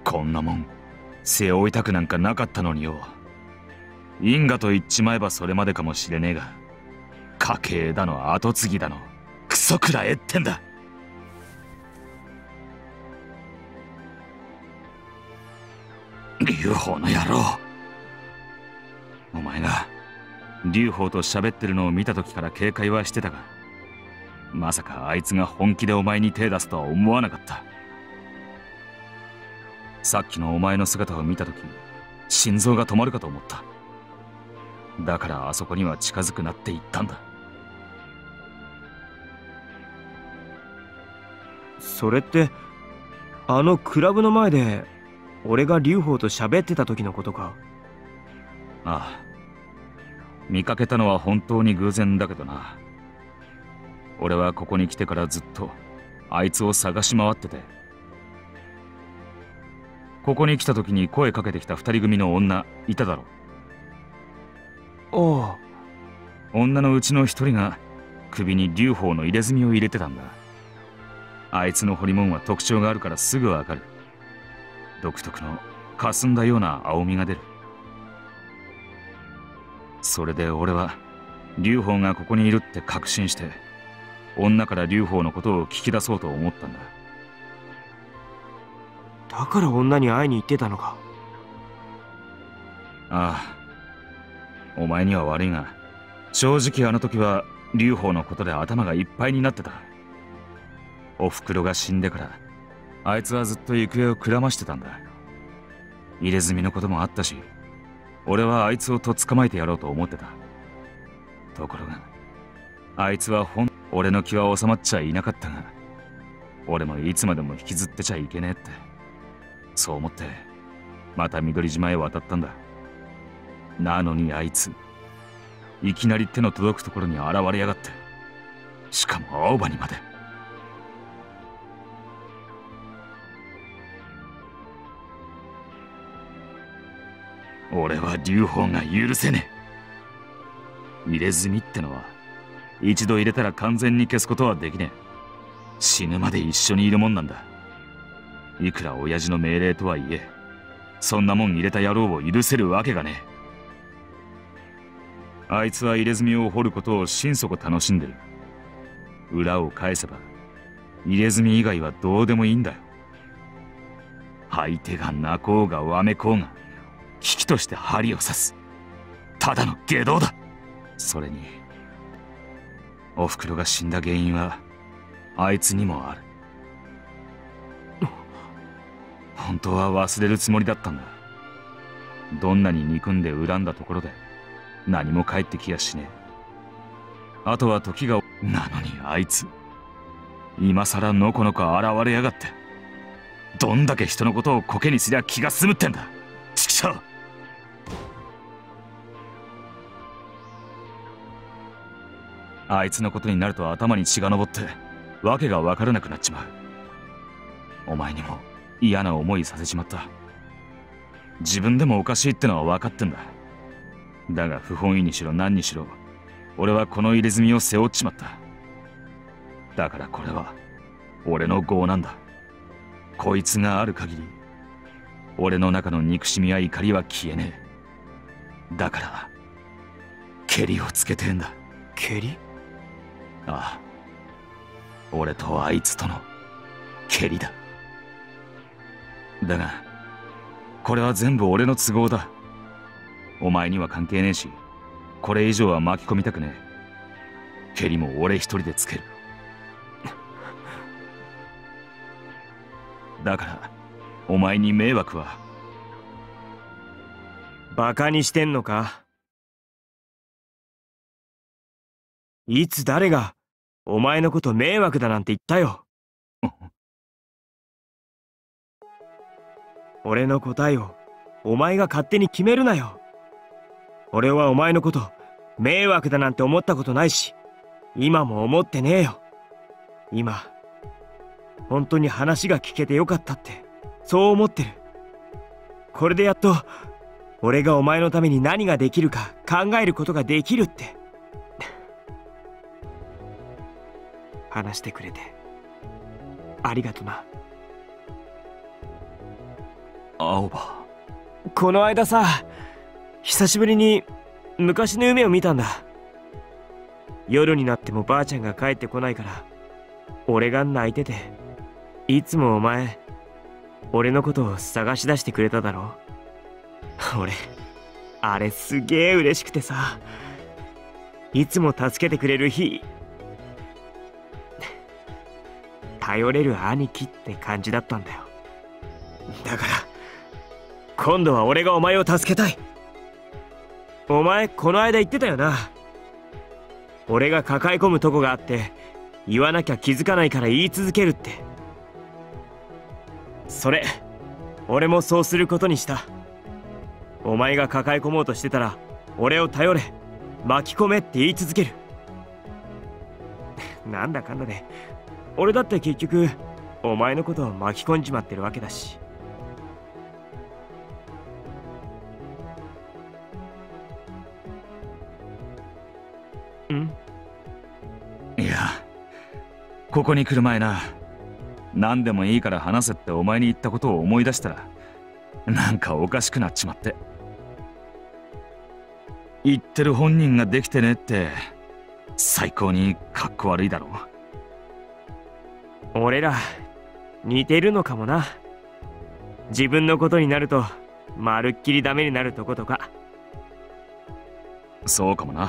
こんなもん背負いたくなんかなかったのによ。因果と言っちまえばそれまでかもしれねえが、家系だの後継ぎだのクソくらえってんだ。劉邦の野郎、お前が劉邦と喋ってるのを見た時から警戒はしてたが、まさかあいつが本気でお前に手出すとは思わなかった。さっきのお前の姿を見た時、心臓が止まるかと思った。だからあそこには近づくなって言ったんだ。それってあのクラブの前で俺が劉邦と喋ってた時のことか。ああ、見かけたのは本当に偶然だけどな。俺はここに来てからずっとあいつを探し回ってて、ここに来た時に声かけてきた二人組の女いただろう。ああ。女のうちの一人が首に劉邦の入れ墨を入れてたんだ。あいつの彫り物は特徴があるからすぐわかる。独特の霞んだような青みが出る。それで俺は劉邦がここにいるって確信して、女から劉邦のことを聞き出そうと思ったんだ。だから女に会いに行ってたのか。ああ、お前には悪いが、正直あの時は劉邦のことで頭がいっぱいになってた。おふくろが死んでからあいつはずっと行方をくらましてたんだ。入れ墨のこともあったし、俺はあいつをとっ捕まえてやろうと思ってた。ところがあいつはほん俺の気は収まっちゃいなかったが、俺もいつまでも引きずってちゃいけねえってそう思ってまた緑島へ渡ったんだ。なのにあいついきなり手の届くところに現れやがって、しかも青葉にまで。俺は劉邦が許せねえ。入れ墨ってのは一度入れたら完全に消すことはできねえ。死ぬまで一緒にいるもんなんだ。いくら親父の命令とはいえ、そんなもん入れた野郎を許せるわけがねえ。あいつは入れ墨を掘ることを心底楽しんでる。裏を返せば入れ墨以外はどうでもいいんだよ。相手が泣こうがわめこうが、危機として針を刺す、ただの下道だ。それにおふくろが死んだ原因はあいつにもある。本当は忘れるつもりだったんだ。どんなに憎んで恨んだところで何も返ってきやしねえ。あとは時が。なのにあいつ今さらのこのこ現れやがって、どんだけ人のことをコケにすりゃ気が済むってんだ。ちくしょう。あいつのことになると頭に血が上ってわけが分からなくなっちまう。お前にも嫌な思いさせちまった。自分でもおかしいってのは分かってんだ。だが不本意にしろ何にしろ、俺はこの入れ墨を背負っちまった。だからこれは俺の業なんだ。こいつがある限り俺の中の憎しみや怒りは消えねえ。だからケリをつけてんだ。ケリ？ああ、俺とあいつとのケリだ。だがこれは全部俺の都合だ。お前には関係ねえし、これ以上は巻き込みたくねえ。ケリも俺一人でつける。だからお前に迷惑は。バカにしてんのか。いつ誰がお前のこと迷惑だなんて言ったよ。俺の答えをお前が勝手に決めるなよ。俺はお前のこと迷惑だなんて思ったことないし、今も思ってねえよ。今本当に話が聞けてよかったってそう思ってる。これでやっと俺がお前のために何ができるか考えることができるって。話してくれてありがとな、青葉。この間さ、久しぶりに昔の夢を見たんだ。夜になってもばあちゃんが帰ってこないから俺が泣いてて、いつもお前俺のことを探し出してくれただろ。俺あれすげえ嬉しくてさ、いつも助けてくれる日、頼れる兄貴って感じだったんだよ。だから今度は俺がお前を助けたい。お前この間言ってたよな、俺が抱え込むとこがあって言わなきゃ気づかないから言い続けるって。それ俺もそうすることにした。お前が抱え込もうとしてたら、俺を頼れ、巻き込めって言い続ける。なんだかんだで俺だって結局お前のことを巻き込んじまってるわけだし。ん？いや、ここに来る前な、何でもいいから話せってお前に言ったことを思い出したら、なんかおかしくなっちまって。言ってる本人ができてねって最高にかっこ悪いだろう。俺ら似てるのかもな。自分のことになるとまるっきりダメになるとことか。そうかもな。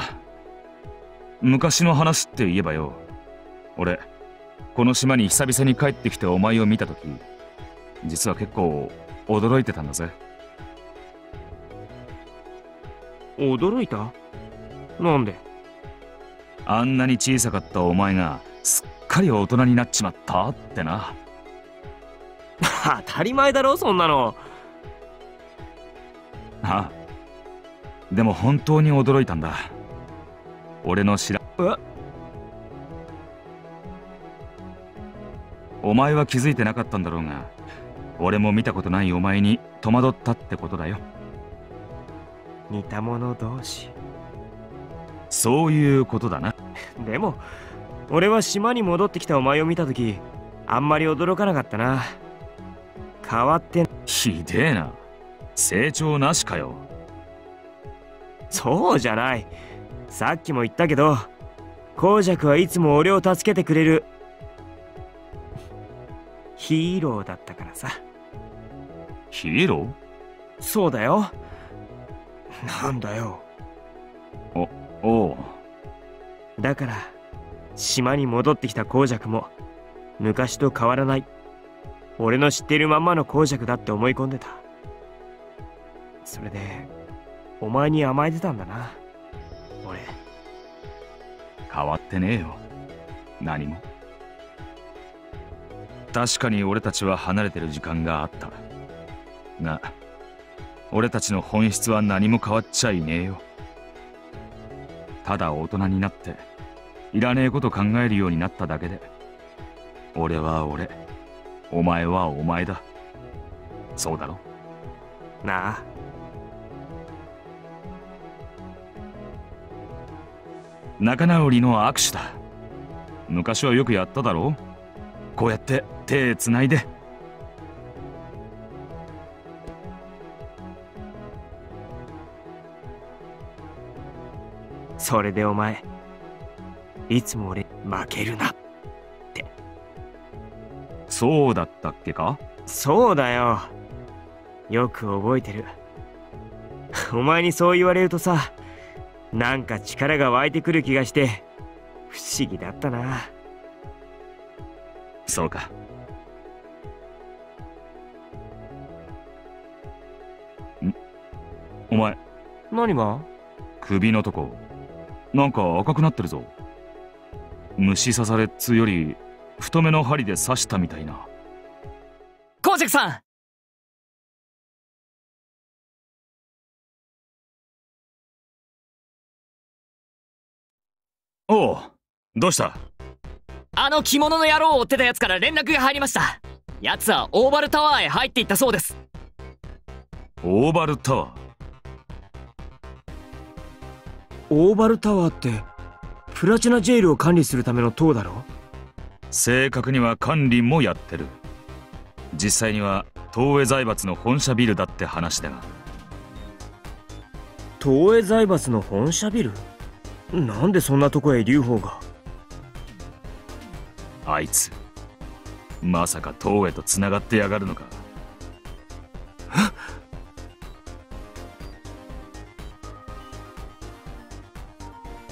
昔の話って言えばよ、俺この島に久々に帰ってきてお前を見た時、実は結構驚いてたんだぜ。驚いた？なんで？あんなに小さかったお前がすっかり大人になっちまったってな。当たり前だろそんなの。ああ、でも本当に驚いたんだ。俺の知らえお前は気づいてなかったんだろうが、俺も見たことないお前に戸惑ったってことだよ。似た者同士、そういうことだな。でも俺は島に戻ってきたお前を見た時、あんまり驚かなかったな。変わってひでえな、成長なしかよ。そうじゃない、さっきも言ったけど、孔雀はいつも俺を助けてくれるヒーローだったからさ。ヒーロー？そうだよ。なんだよ。お、おう。だから島に戻ってきた孔雀も昔と変わらない、俺の知ってるまんまの孔雀だって思い込んでた。それでお前に甘えてたんだな。俺変わってねえよ、何も。確かに俺たちは離れてる時間があったが、俺たちの本質は何も変わっちゃいねえよ。ただ大人になっていらねえこと考えるようになっただけで、俺は俺、お前はお前だ。そうだろ？なあ。仲直りの握手だ。昔はよくやっただろう、こうやって手つないで。それでお前、いつも俺負けるなって。そうだったっけか。そうだよ、よく覚えてる。お前にそう言われるとさ、なんか力が湧いてくる気がして不思議だったな。そうか。ん？お前何が？首のとこなんか赤くなってるぞ。虫刺されっつより太めの針で刺したみたいな。コウジェクさん、おう、どうした？あの着物の野郎を追ってたやつから連絡が入りました。やつはオーバルタワーへ入っていったそうです。オーバルタワー？オーバルタワーってプラチナジェイルを管理するための塔だろ？正確には管理もやってる。実際には東映財閥の本社ビルだって話だが。東映財閥の本社ビル？なんでそんなとこへ劉邦が？あいつまさか東映とつながってやがるのか。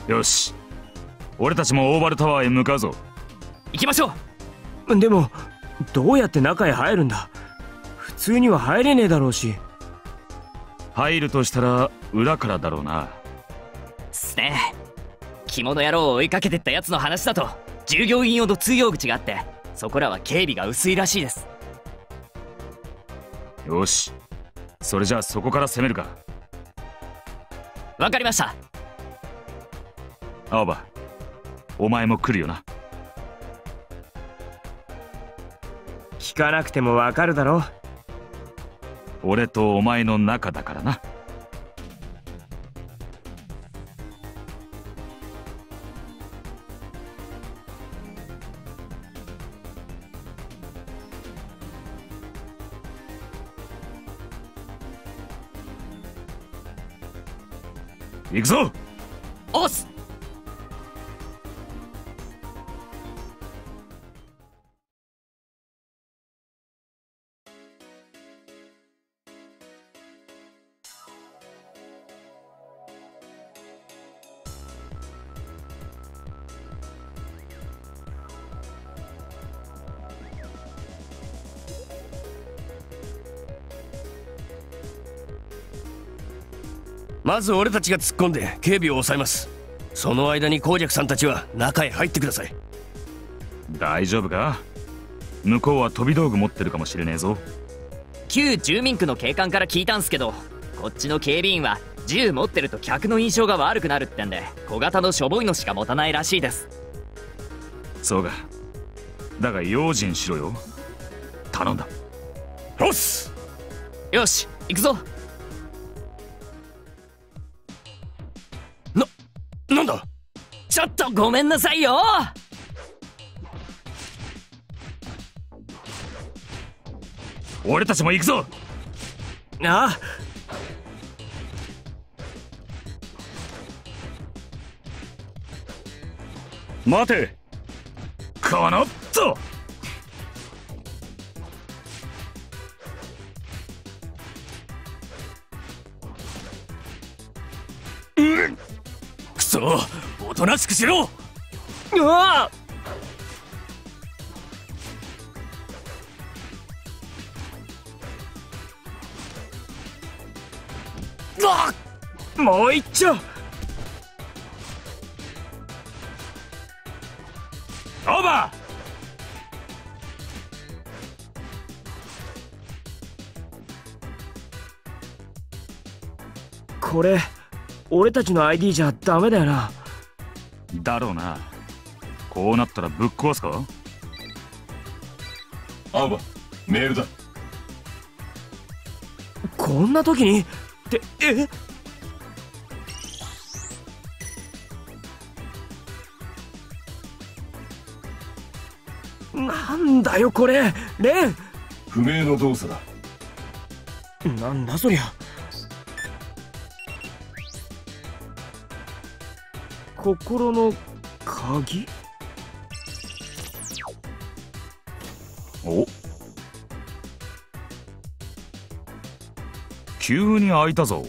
よし、俺たちもオーバルタワーへ向かうぞ。行きましょう。でもどうやって中へ入るんだ？普通には入れねえだろうし。入るとしたら裏からだろうな。すね。着物野郎を追いかけてったやつの話だと従業員用の通用口があって、そこらは警備が薄いらしいです。よし、それじゃあそこから攻めるか。わかりました。青葉、お前も来るよな。聞かなくてもわかるだろ。俺とお前の仲だからな。行くぞ。おっす。まず俺たちが突っ込んで警備を抑えます。その間に紅雀さんたちは中へ入ってください。大丈夫か？向こうは飛び道具持ってるかもしれねえぞ。旧住民区の警官から聞いたんすけど、こっちの警備員は銃持ってると客の印象が悪くなるってんで、小型のしょぼいのしか持たないらしいです。そうか。だが用心しろよ。頼んだ。よしよし、行くぞ。なんだ？ちょっとごめんなさいよ。俺たちも行くぞ。ああ。待て。このっと。うん。おとなしくしろ。うわ、もういっちょ。オーバー。これ俺たちの アイディー じゃダメだよな。だろうな。こうなったらぶっ壊すか。アーバ、メールだ。こんな時にってえ？なんだよこれ。レン不明の動作だ。なんだそりゃ。心の鍵？お、急に開いたぞ。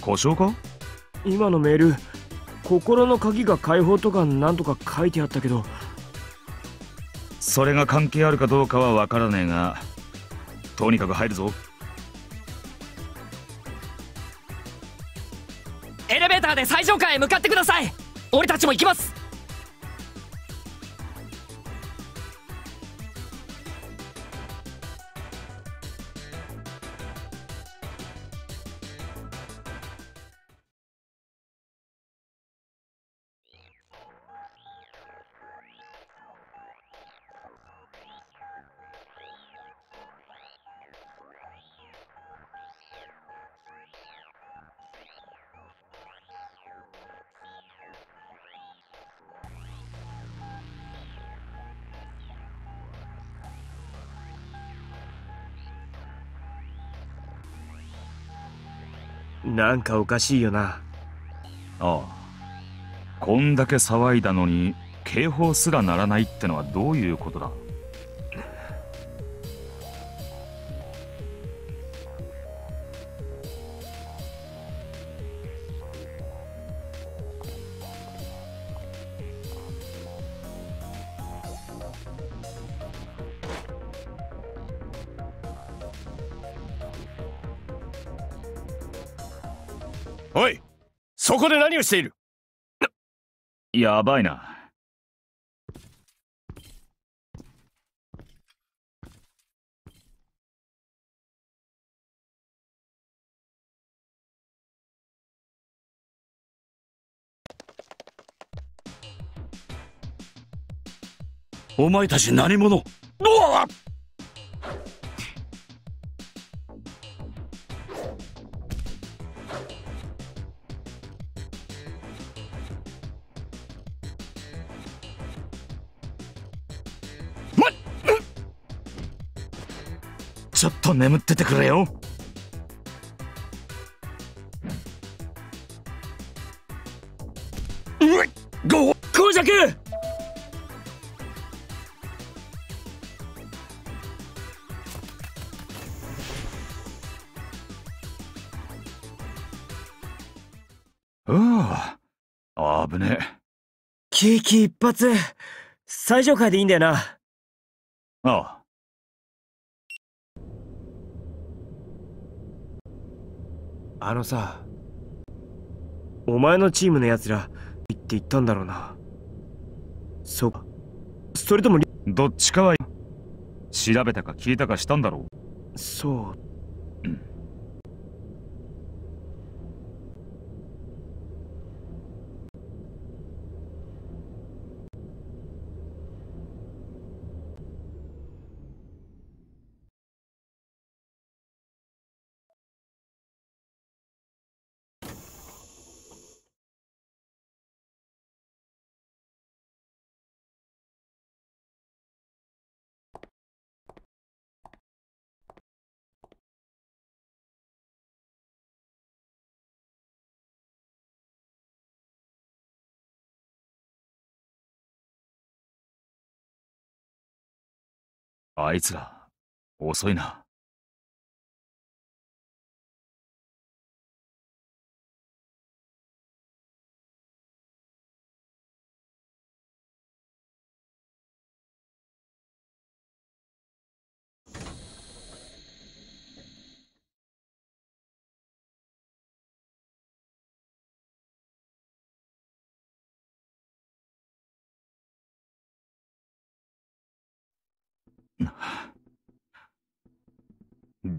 故障か？今のメール、心の鍵が解放とかなんとか書いてあったけど、それが関係あるかどうかはわからねえが、とにかく入るぞ。エレベーターで最上階へ向かってください。俺たちも行きます。なんかおかしいよな。ああ、こんだけ騒いだのに警報すらならないってのはどういうことだ。おい、そこで何をしている？やばいな。お前たち何者？ドア！ちょっと眠っててくれよ。うっ、ご、こうじゃけ。ああ、危ねえ。危機一発。最上階でいいんだよな。ああ。あのさ、お前のチームのやつら行って言ったんだろうな。そっか、それともどっちかは調べたか聞いたかしたんだろう。そう、うん、あいつら、遅いな。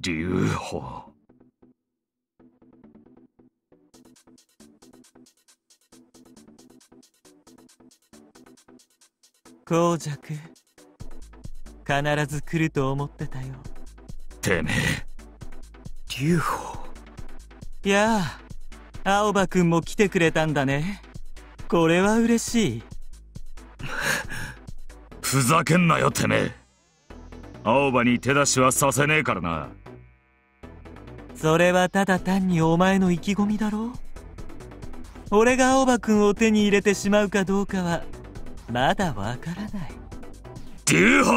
劉邦。孔雀、必ず来ると思ってたよ。てめえ、劉邦。いやあ、青葉くんも来てくれたんだね。これは嬉しい。ふざけんなよ、てめえ。青葉に手出しはさせねえからな。それはただ単にお前の意気込みだろう。俺が青葉くんを手に入れてしまうかどうかはまだわからない。劉邦、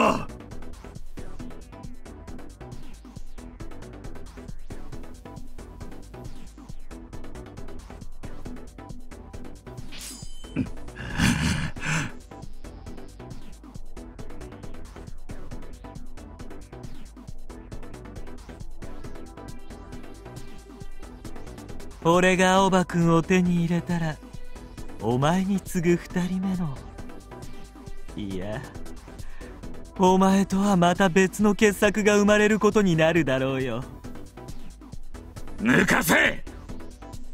俺が青葉くんを手に入れたらお前に次ぐ二人目の、いやお前とはまた別の傑作が生まれることになるだろうよ。抜かせ。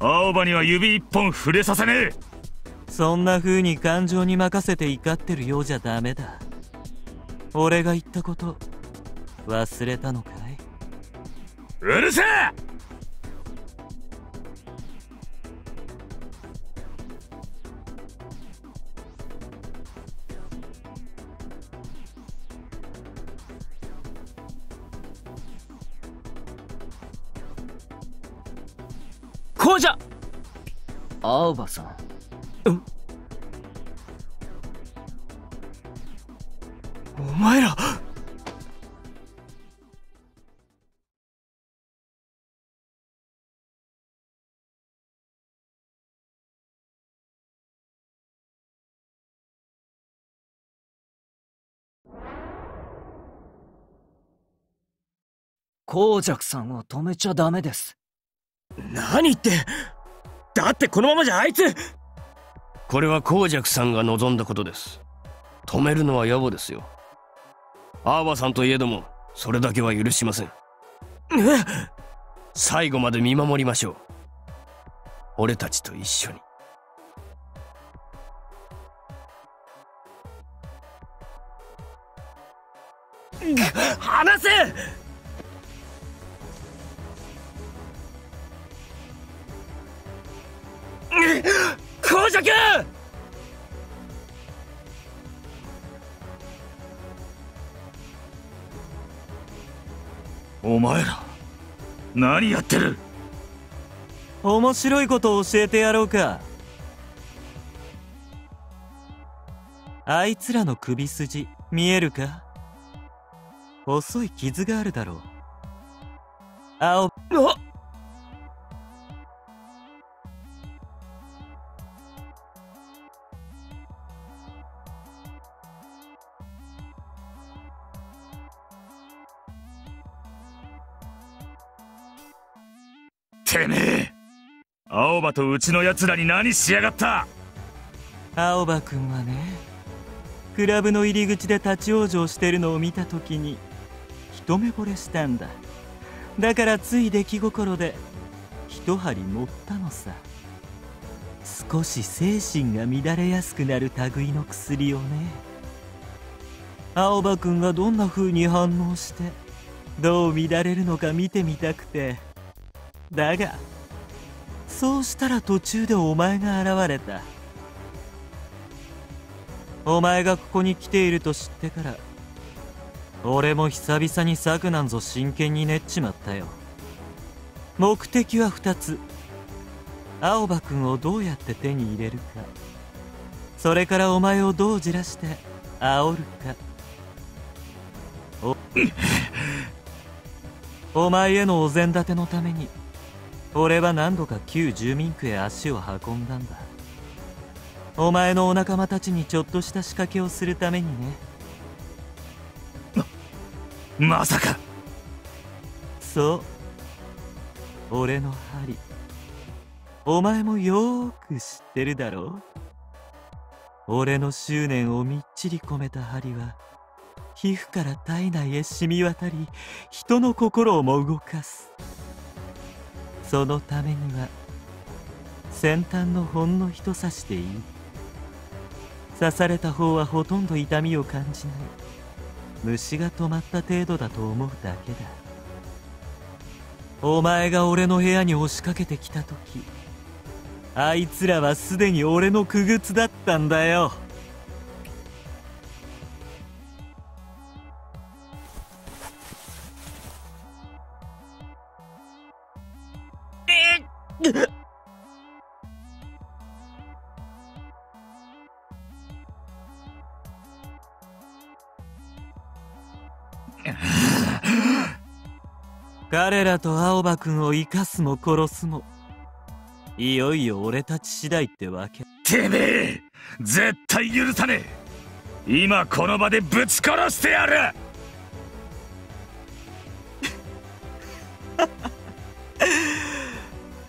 青葉には指一本触れさせねえ。そんな風に感情に任せて怒ってるようじゃダメだ。俺が言ったこと忘れたのかい？うるせえ。こうじゃ。青葉さん。ん？お前ら。紅雀さんを止めちゃダメです。何言って。だってこのままじゃあいつ。これは紅雀さんが望んだことです。止めるのは野暮ですよ。アーバさんといえどもそれだけは許しません。最後まで見守りましょう。俺たちと一緒に。離せ。紅雀。お前ら何やってる。面白いことを教えてやろうか。あいつらの首筋見えるか。細い傷があるだろう。青あてめえ、青葉とうちのやつらに何しやがった。青葉くんはね、クラブの入り口で立ち往生してるのを見た時に一目惚れしたんだ。だからつい出来心で一針持ったのさ。少し精神が乱れやすくなる類の薬をね。青葉くんがどんな風に反応してどう乱れるのか見てみたくて。だがそうしたら途中でお前が現れた。お前がここに来ていると知ってから俺も久々に策なんぞ真剣に練っちまったよ。目的はふたつ。青葉くんをどうやって手に入れるか、それからお前をどうじらして煽るか。おお前へのお膳立てのために俺は何度か旧住民区へ足を運んだんだ。お前のお仲間たちにちょっとした仕掛けをするためにね。ま、まさか。そう。俺の針。お前もよーく知ってるだろう。俺の執念をみっちり込めた針は皮膚から体内へ染み渡り、人の心をも動かす。そのためには先端のほんの一刺しでいい。刺された方はほとんど痛みを感じない。虫が止まった程度だと思うだけだ。お前が俺の部屋に押しかけてきた時、あいつらはすでに俺の傀儡だったんだよ。彼らと青葉くんを生かすも殺すもいよいよ俺たち次第ってわけ。てめえ絶対許さねえ。今この場でぶち殺してやる。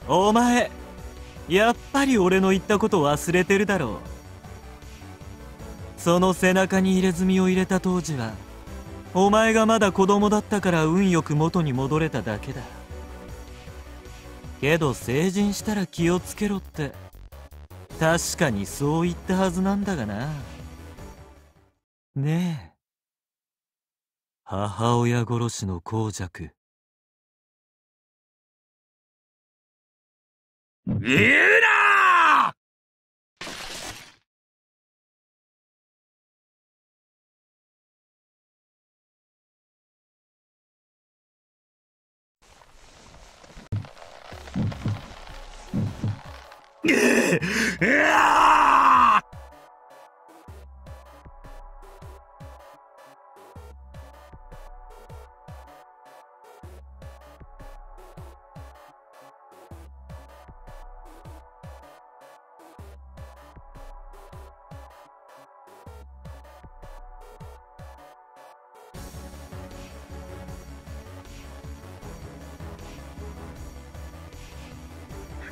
お前やっぱり俺の言ったこと忘れてるだろう。その背中に入れ墨を入れた当時はお前がまだ子供だったから運よく元に戻れただけだ。けど成人したら気をつけろって確かにそう言ったはずなんだがな。ねえ、母親殺しの紅雀。言うな！うわー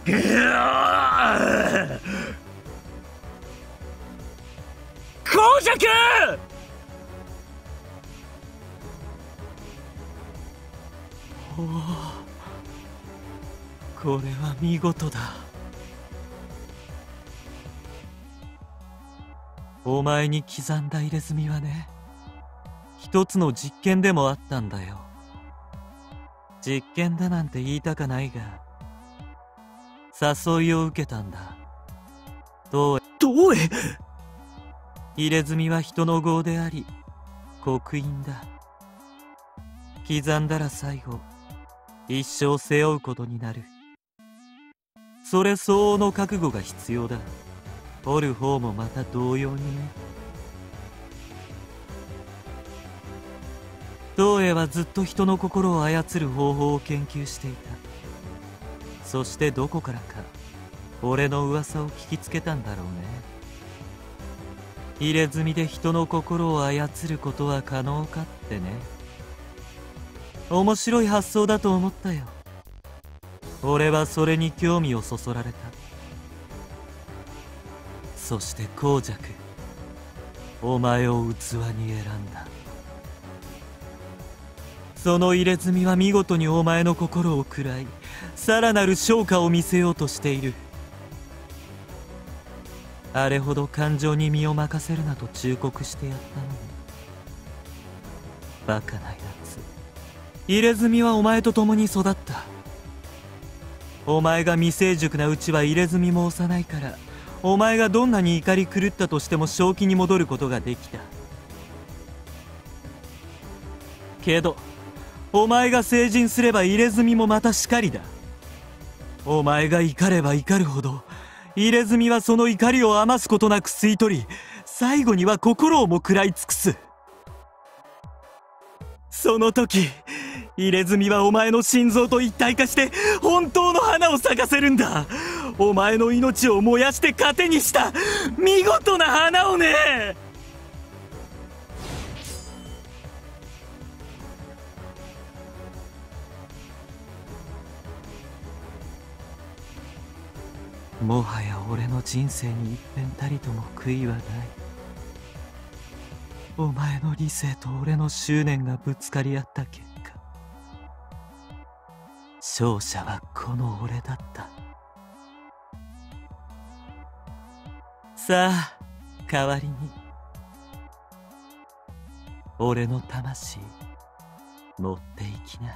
うわこうじゃくおおこれは見事だ。お前に刻んだ入れ墨はね、一つの実験でもあったんだよ。実験だなんて言いたかないが、誘いを受けたんだ。どうどうえ入れ墨は人の業であり刻印だ。刻んだら最後一生背負うことになる。それ相応の覚悟が必要だ。掘る方もまた同様にね。東映はずっと人の心を操る方法を研究していた。そしてどこからか俺の噂を聞きつけたんだろうね。入れ墨で人の心を操ることは可能かってね。面白い発想だと思ったよ。俺はそれに興味をそそられた。そして紅雀、お前を器に選んだ。その入れ墨は見事にお前の心を喰らい、さらなる昇華を見せようとしている。あれほど感情に身を任せるなと忠告してやったのに。バカなやつ。入れ墨はお前と共に育った。お前が未成熟なうちは入れ墨も幼いから、お前がどんなに怒り狂ったとしても正気に戻ることができた。けどお前が成人すれば入れ墨もまたしかりだ。お前が怒れば怒るほど入れ墨はその怒りを余すことなく吸い取り、最後には心をも食らい尽くす。その時入れ墨はお前の心臓と一体化して本当の花を咲かせるんだ。お前の命を燃やして糧にした見事な花をね。もはや俺の人生に一遍たりとも悔いはない。お前の理性と俺の執念がぶつかり合った結果、勝者はこの俺だった。さあ代わりに俺の魂持っていきな。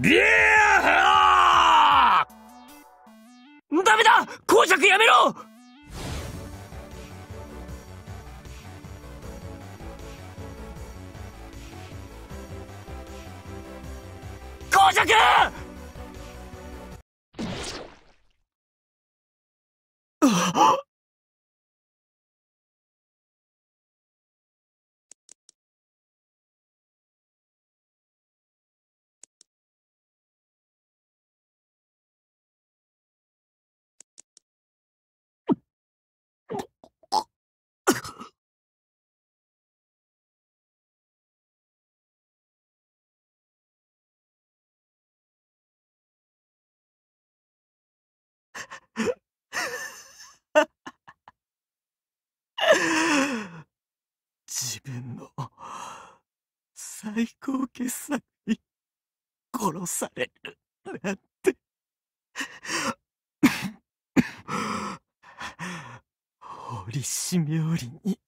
ビアーダメだ！紅雀やめろ！紅雀！自分の最高傑作に殺されるなんて折しみょうりに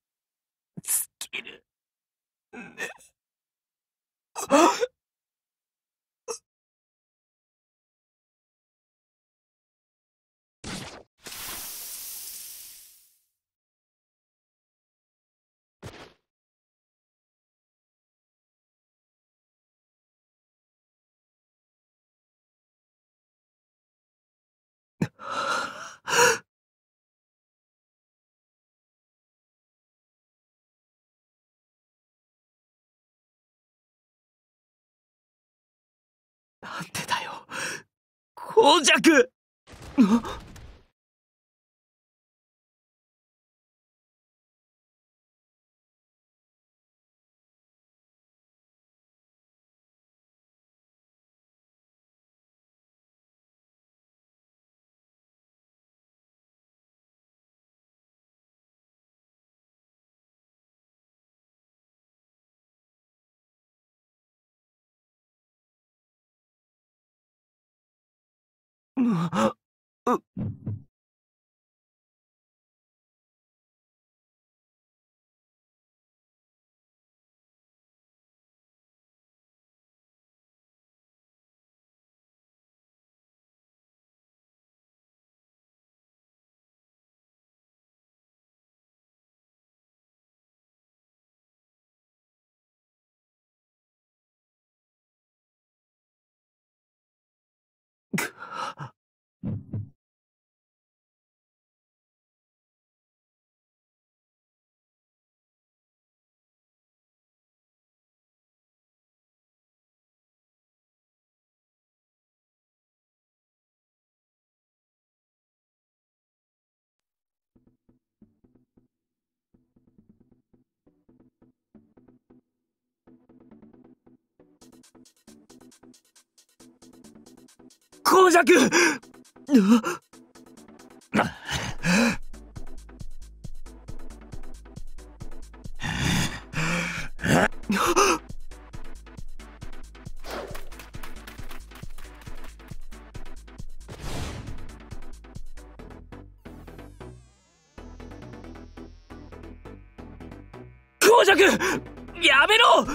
尽きるね。放弱。うっ。公爵。公爵、やめろ。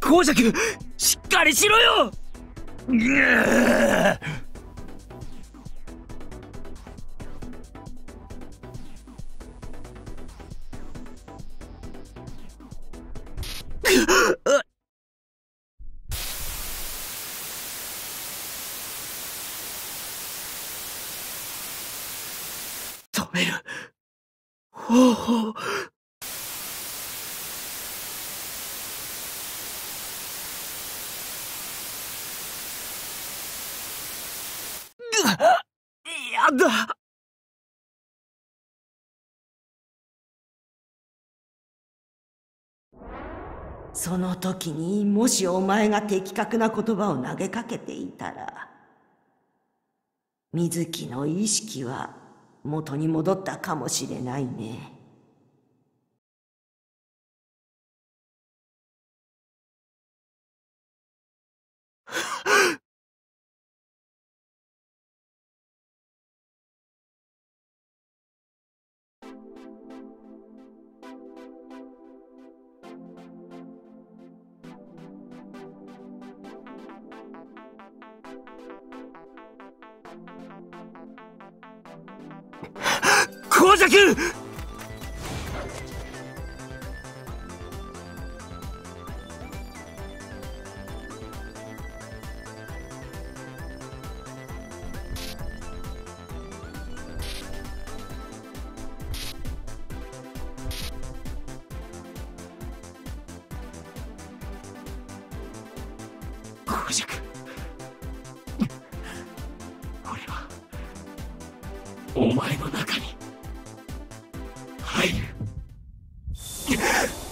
公爵、しっかりしろよ。止める方法。やだ。その時にもしお前が的確な言葉を投げかけていたら、水木の意識は元に戻ったかもしれないね。公爵！公爵！俺はお前の中に。Yeah.